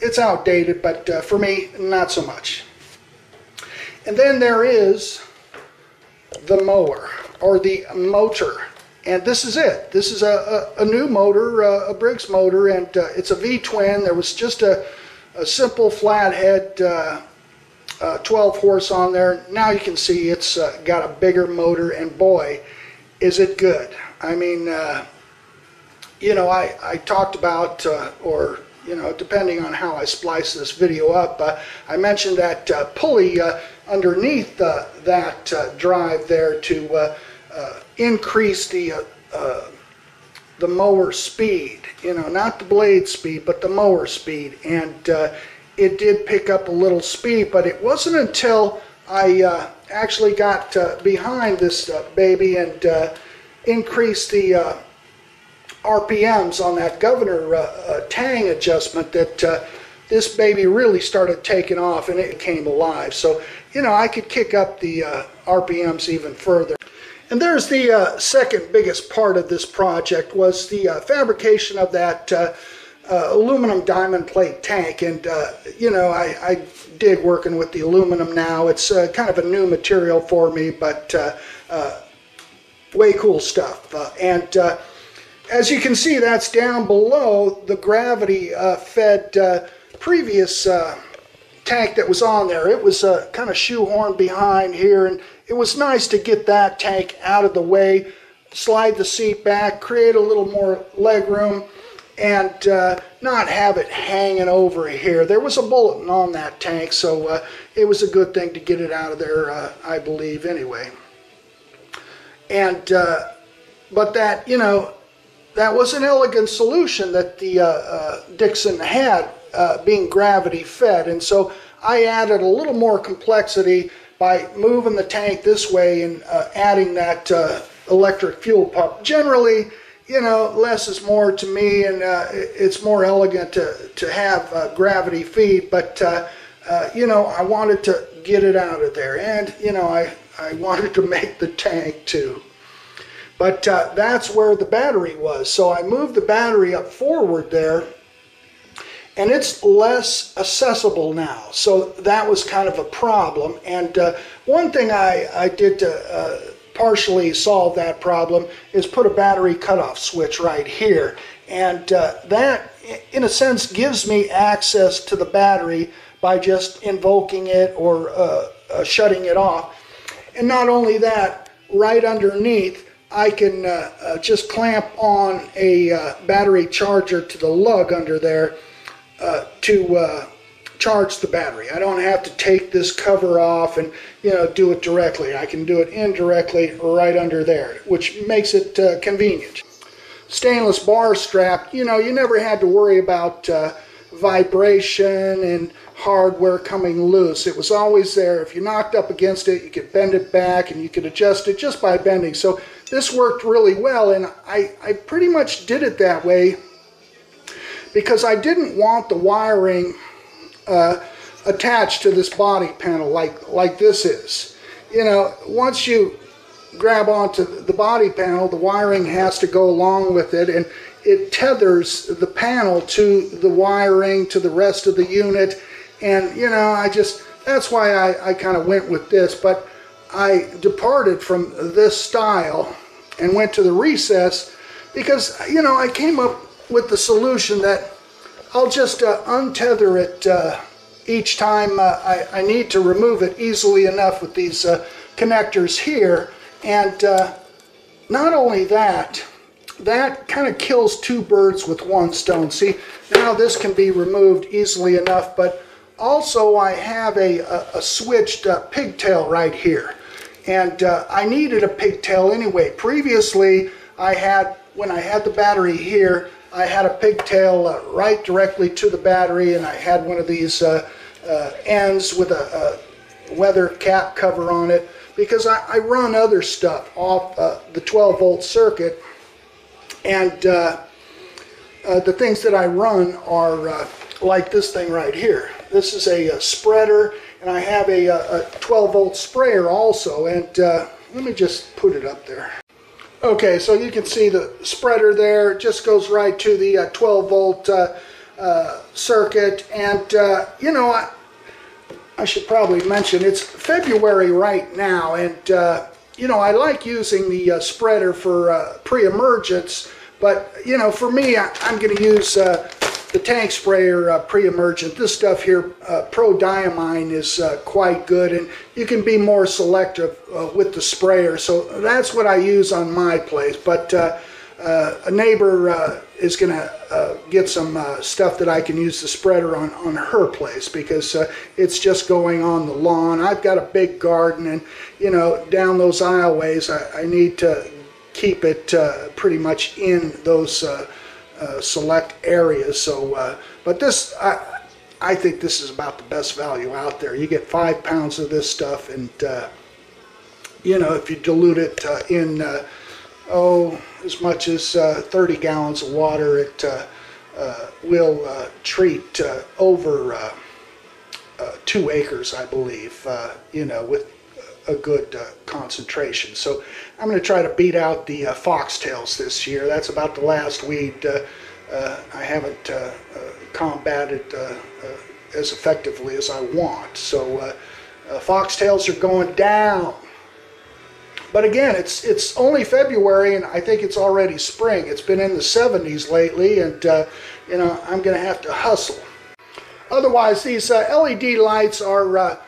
it's outdated, but for me, not so much. And then there is the mower, or the motor. And this is it. This is a new motor, a Briggs motor, and it's a V-twin. There was just a simple flathead 12 horse on there. Now you can see it's got a bigger motor, and boy, is it good. I mean, you know, I talked about, or, you know, depending on how I splice this video up, I mentioned that pulley underneath that drive there to increase the mower speed, you know, not the blade speed, but the mower speed. And it did pick up a little speed, but it wasn't until I actually got behind this baby and increased the RPMs on that governor tang adjustment that this baby really started taking off, and it came alive. So, you know, I could kick up the RPMs even further. And there's the second biggest part of this project, was the fabrication of that aluminum diamond plate tank, and you know, I dig working with the aluminum now. It's kind of a new material for me, but way cool stuff. As you can see, that's down below the gravity fed previous tank that was on there. It was kind of shoehorned behind here, and it was nice to get that tank out of the way, slide the seat back, create a little more leg room, and not have it hanging over here. There was a bulletin on that tank, so it was a good thing to get it out of there, I believe, anyway. And but that, you know, that was an elegant solution that the Dixon had, being gravity fed, and so I added a little more complexity by moving the tank this way and adding that electric fuel pump. Generally, you know, less is more to me, and it's more elegant to have gravity feed, but you know, I wanted to get it out of there, and you know, I wanted to make the tank too. But that's where the battery was, so I moved the battery up forward there, and it's less accessible now, so that was kind of a problem. And one thing I did to partially solve that problem is put a battery cutoff switch right here, and that in a sense gives me access to the battery by just invoking it or shutting it off. And not only that, right underneath I can just clamp on a battery charger to the lug under there to charge the battery. I don't have to take this cover off and, you know, do it directly. I can do it indirectly right under there, which makes it convenient. Stainless bar strap, you know, you never had to worry about vibration and hardware coming loose. It was always there. If you knocked up against it, you could bend it back and you could adjust it just by bending. So this worked really well, and I pretty much did it that way because I didn't want the wiring attached to this body panel like this is. You know, once you grab onto the body panel, the wiring has to go along with it, and it tethers the panel to the wiring, to the rest of the unit. And you know, that's why I kind of went with this, but I departed from this style and went to the recess because, you know, I came up with the solution that I'll just untether it each time I need to remove it easily enough with these connectors here. And not only that, that kind of kills two birds with one stone. See, now this can be removed easily enough, but also I have a switched pigtail right here. And I needed a pigtail anyway. Previously, when I had the battery here, I had a pigtail right directly to the battery, and I had one of these ends with a weather cap cover on it because I run other stuff off the 12-volt circuit, and the things that I run are like this thing right here. This is a spreader, and I have a 12-volt sprayer also, and let me just put it up there. Okay, so you can see the spreader there. It just goes right to the 12-volt circuit. And, you know, I should probably mention it's February right now. And, you know, I like using the spreader for pre-emergence. But, you know, for me, I'm going to use the tank sprayer pre-emergent. This stuff here, Prodiamine, is quite good, and you can be more selective with the sprayer. So that's what I use on my place. But a neighbor is going to get some stuff that I can use the spreader on her place because it's just going on the lawn. I've got a big garden, and you know, down those aisleways, I need to keep it pretty much in those select areas. So but this, I think this is about the best value out there. You get 5 pounds of this stuff, and you know, if you dilute it in as much as 30 gallons of water, it will treat over 2 acres, I believe, you know, with a good concentration. So I'm going to try to beat out the foxtails this year. That's about the last weed I haven't combated as effectively as I want. So foxtails are going down. But again, it's only February, and I think it's already spring. It's been in the 70s lately, and you know, I'm going to have to hustle. Otherwise, these LED lights are,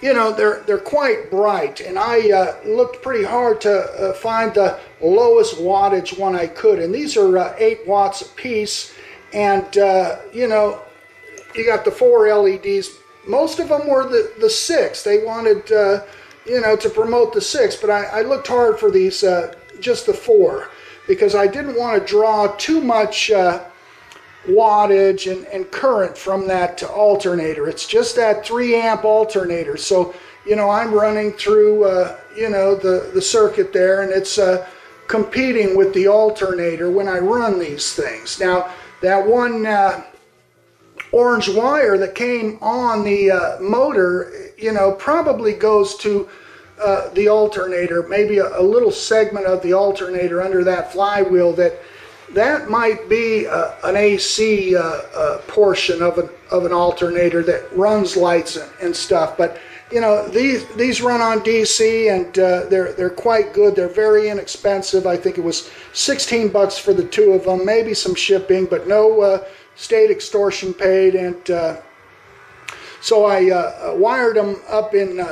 you know, they're quite bright, and I looked pretty hard to find the lowest wattage one I could. And these are 8 watts a piece, and you know, you got the 4 LEDs. Most of them were the 6. They wanted. You know, to promote the 6, but I looked hard for these, just the 4, because I didn't want to draw too much wattage and current from that alternator. It's just that 3-amp alternator, so, you know, I'm running through, you know, the circuit there, and it's competing with the alternator when I run these things. Now, that one orange wire that came on the motor, you know, probably goes to the alternator, maybe a little segment of the alternator under that flywheel. That might be an AC portion of an alternator that runs lights and stuff. But you know, these run on DC, and they're quite good. They're very inexpensive. I think it was 16 bucks for the 2 of them, maybe some shipping, but no state extortion paid. And so I wired them up in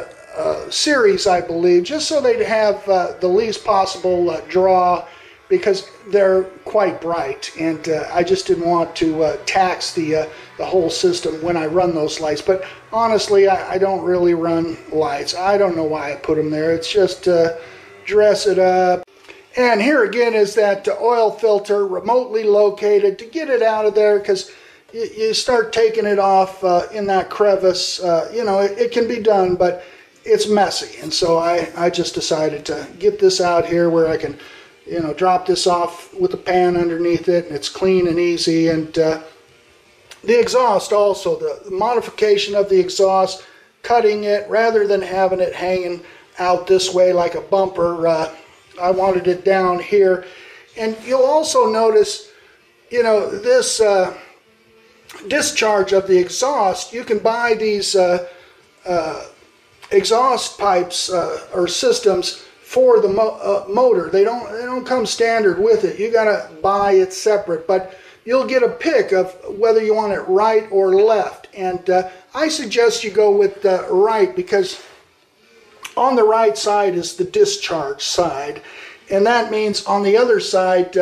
series, I believe, just so they'd have the least possible draw, because they're quite bright, and I just didn't want to tax the whole system when I run those lights. But honestly, I don't really run lights. I don't know why I put them there. It's just dress it up. And here again is that oil filter remotely located to get it out of there, because you start taking it off in that crevice. You know, it can be done, but it's messy. And so I just decided to get this out here where I can, you know, drop this off with a pan underneath it, and it's clean and easy. And the exhaust also, the modification of the exhaust, cutting it rather than having it hanging out this way like a bumper. I wanted it down here. And you'll also notice, you know, this discharge of the exhaust. You can buy these exhaust pipes or systems for the motor. They don't come standard with it. You gotta buy it separate, but you'll get a pick of whether you want it right or left. And I suggest you go with right, because on the right side is the discharge side, and that means on the other side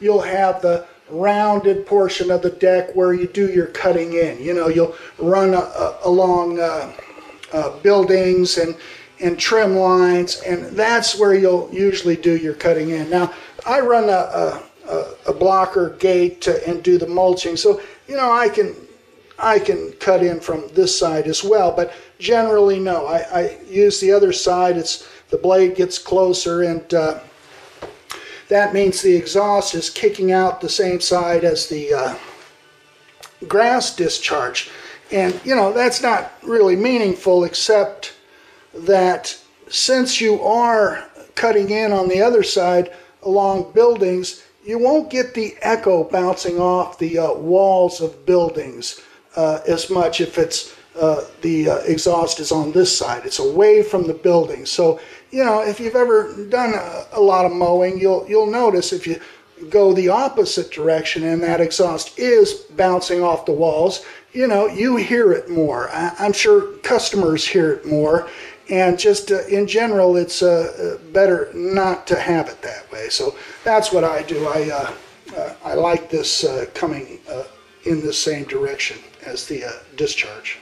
you'll have the rounded portion of the deck where you do your cutting in. You know, you'll run along buildings and trim lines, and that's where you'll usually do your cutting in. Now, I run a blocker gate and do the mulching, so you know I can cut in from this side as well. But generally, no, I use the other side. It's the blade gets closer, and that means the exhaust is kicking out the same side as the grass discharge. And you know, that's not really meaningful, except that since you are cutting in on the other side along buildings, you won't get the echo bouncing off the walls of buildings as much if it's the exhaust is on this side. It's away from the building. So, you know, if you've ever done a lot of mowing, you'll notice if you go the opposite direction and that exhaust is bouncing off the walls, you know, you hear it more. I'm sure customers hear it more. And just in general, it's better not to have it that way. So that's what I do. I like this coming in the same direction as the discharge.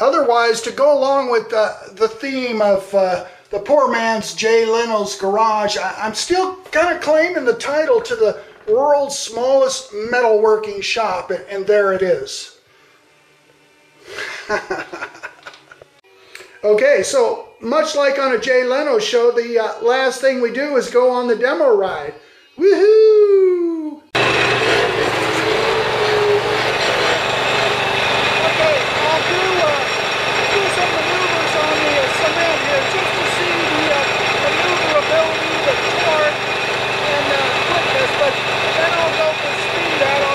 Otherwise, to go along with the theme of the poor man's Jay Leno's Garage, I'm still kind of claiming the title to the world's smallest metalworking shop, and there it is. Okay, so much like on a Jay Leno show, the last thing we do is go on the demo ride. Woohoo! But then I'll go for speed out on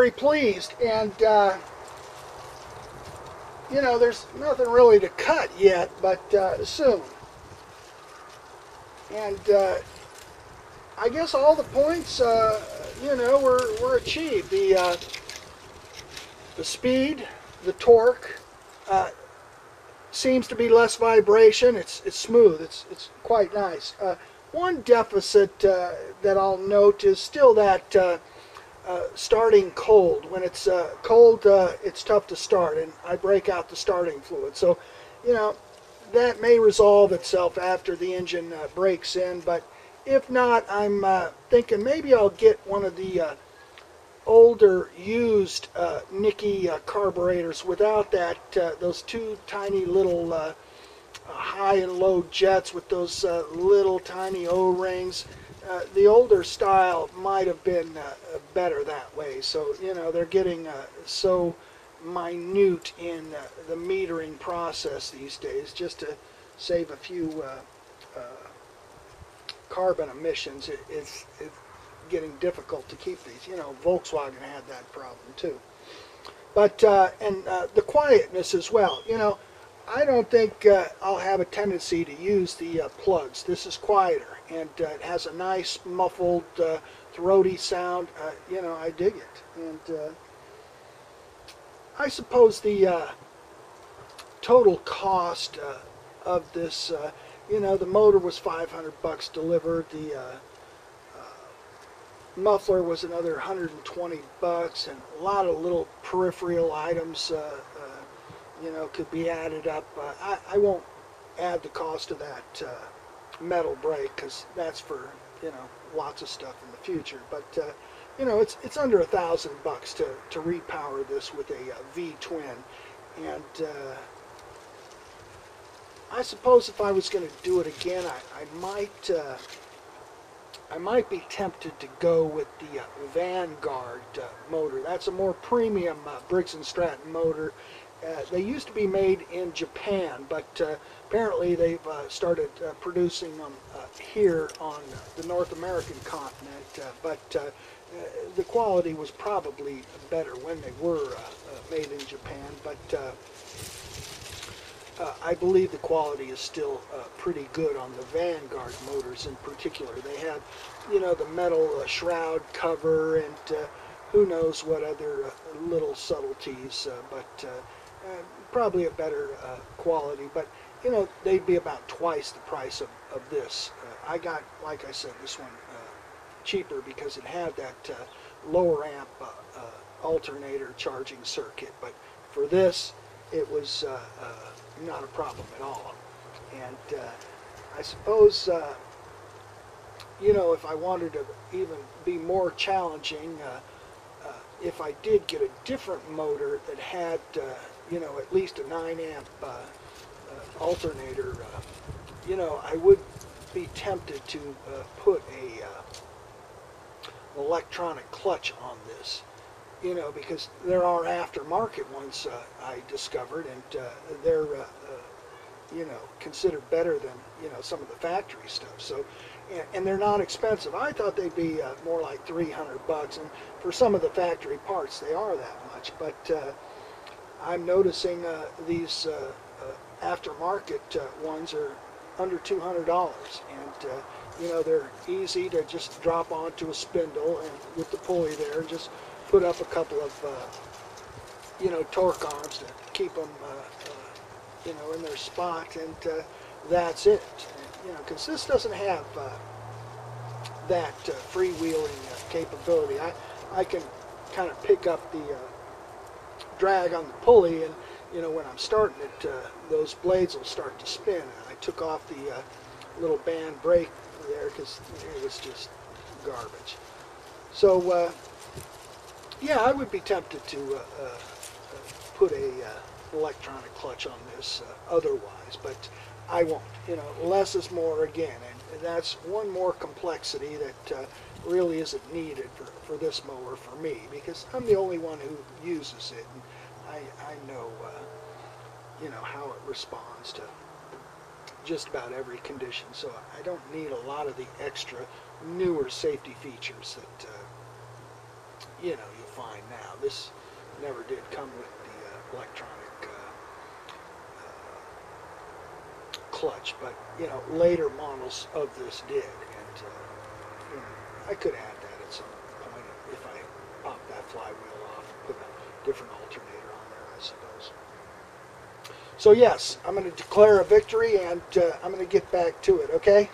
very pleased. And you know, there's nothing really to cut yet, but soon. And I guess all the points, you know, were achieved. The speed, the torque, seems to be less vibration. It's smooth. It's quite nice. One deficit that I'll note is still that starting cold. When it's cold, it's tough to start, and I break out the starting fluid. So, you know, that may resolve itself after the engine breaks in, but if not, I'm thinking maybe I'll get one of the older used Nikki carburetors without that those two tiny little high and low jets with those little tiny O-rings. The older style might have been better that way. So, you know, they're getting so minute in the metering process these days, just to save a few carbon emissions. It's getting difficult to keep these. You know, Volkswagen had that problem too. But and the quietness as well. You know, I don't think I'll have a tendency to use the plugs. This is quieter, and it has a nice muffled, throaty sound. You know, I dig it. And I suppose the total cost of this, you know, the motor was $500 delivered. The muffler was another $120, and a lot of little peripheral items. You know, could be added up. I won't add the cost of that metal brake, because that's for, you know, lots of stuff in the future. But you know, it's under $1,000 to repower this with a V-twin. And I suppose if I was going to do it again, I might be tempted to go with the Vanguard motor. That's a more premium Briggs & Stratton motor. They used to be made in Japan, but apparently they've started producing them here on the North American continent. But the quality was probably better when they were made in Japan. But I believe the quality is still pretty good on the Vanguard motors in particular. They have, you know, the metal shroud cover, and who knows what other little subtleties, but probably a better quality. But you know, they'd be about twice the price of this. I got, like I said, this one cheaper because it had that lower amp alternator charging circuit. But for this, it was not a problem at all. And I suppose, you know, if I wanted to even be more challenging, if I did get a different motor that had, you know, at least a 9-amp alternator, you know, I would be tempted to put a electronic clutch on this, you know, because there are aftermarket ones I discovered, and they're, you know, considered better than, you know, some of the factory stuff. So, and they're not expensive. I thought they'd be more like $300, and for some of the factory parts, they are that much. But I'm noticing these aftermarket ones are under $200, and you know, they're easy to just drop onto a spindle and with the pulley there, and just put up a couple of you know, torque arms to keep them you know, in their spot, and that's it. You know, because this doesn't have that freewheeling capability. I can kind of pick up the drag on the pulley, and you know, when I'm starting it, those blades will start to spin. And I took off the little band brake there because it was just garbage. So yeah, I would be tempted to put a electronic clutch on this otherwise, but I won't. You know, less is more again, and that's one more complexity that really isn't needed for this mower for me, because I'm the only one who uses it, and I know, you know, how it responds to just about every condition, so I don't need a lot of the extra newer safety features that, you know, you find now. This never did come with the electronic clutch, but you know, later models of this did, and you know, I could add that at some point if I pop that flywheel off and put a different alternator on there, I suppose. So yes, I'm going to declare a victory, and I'm going to get back to it, okay?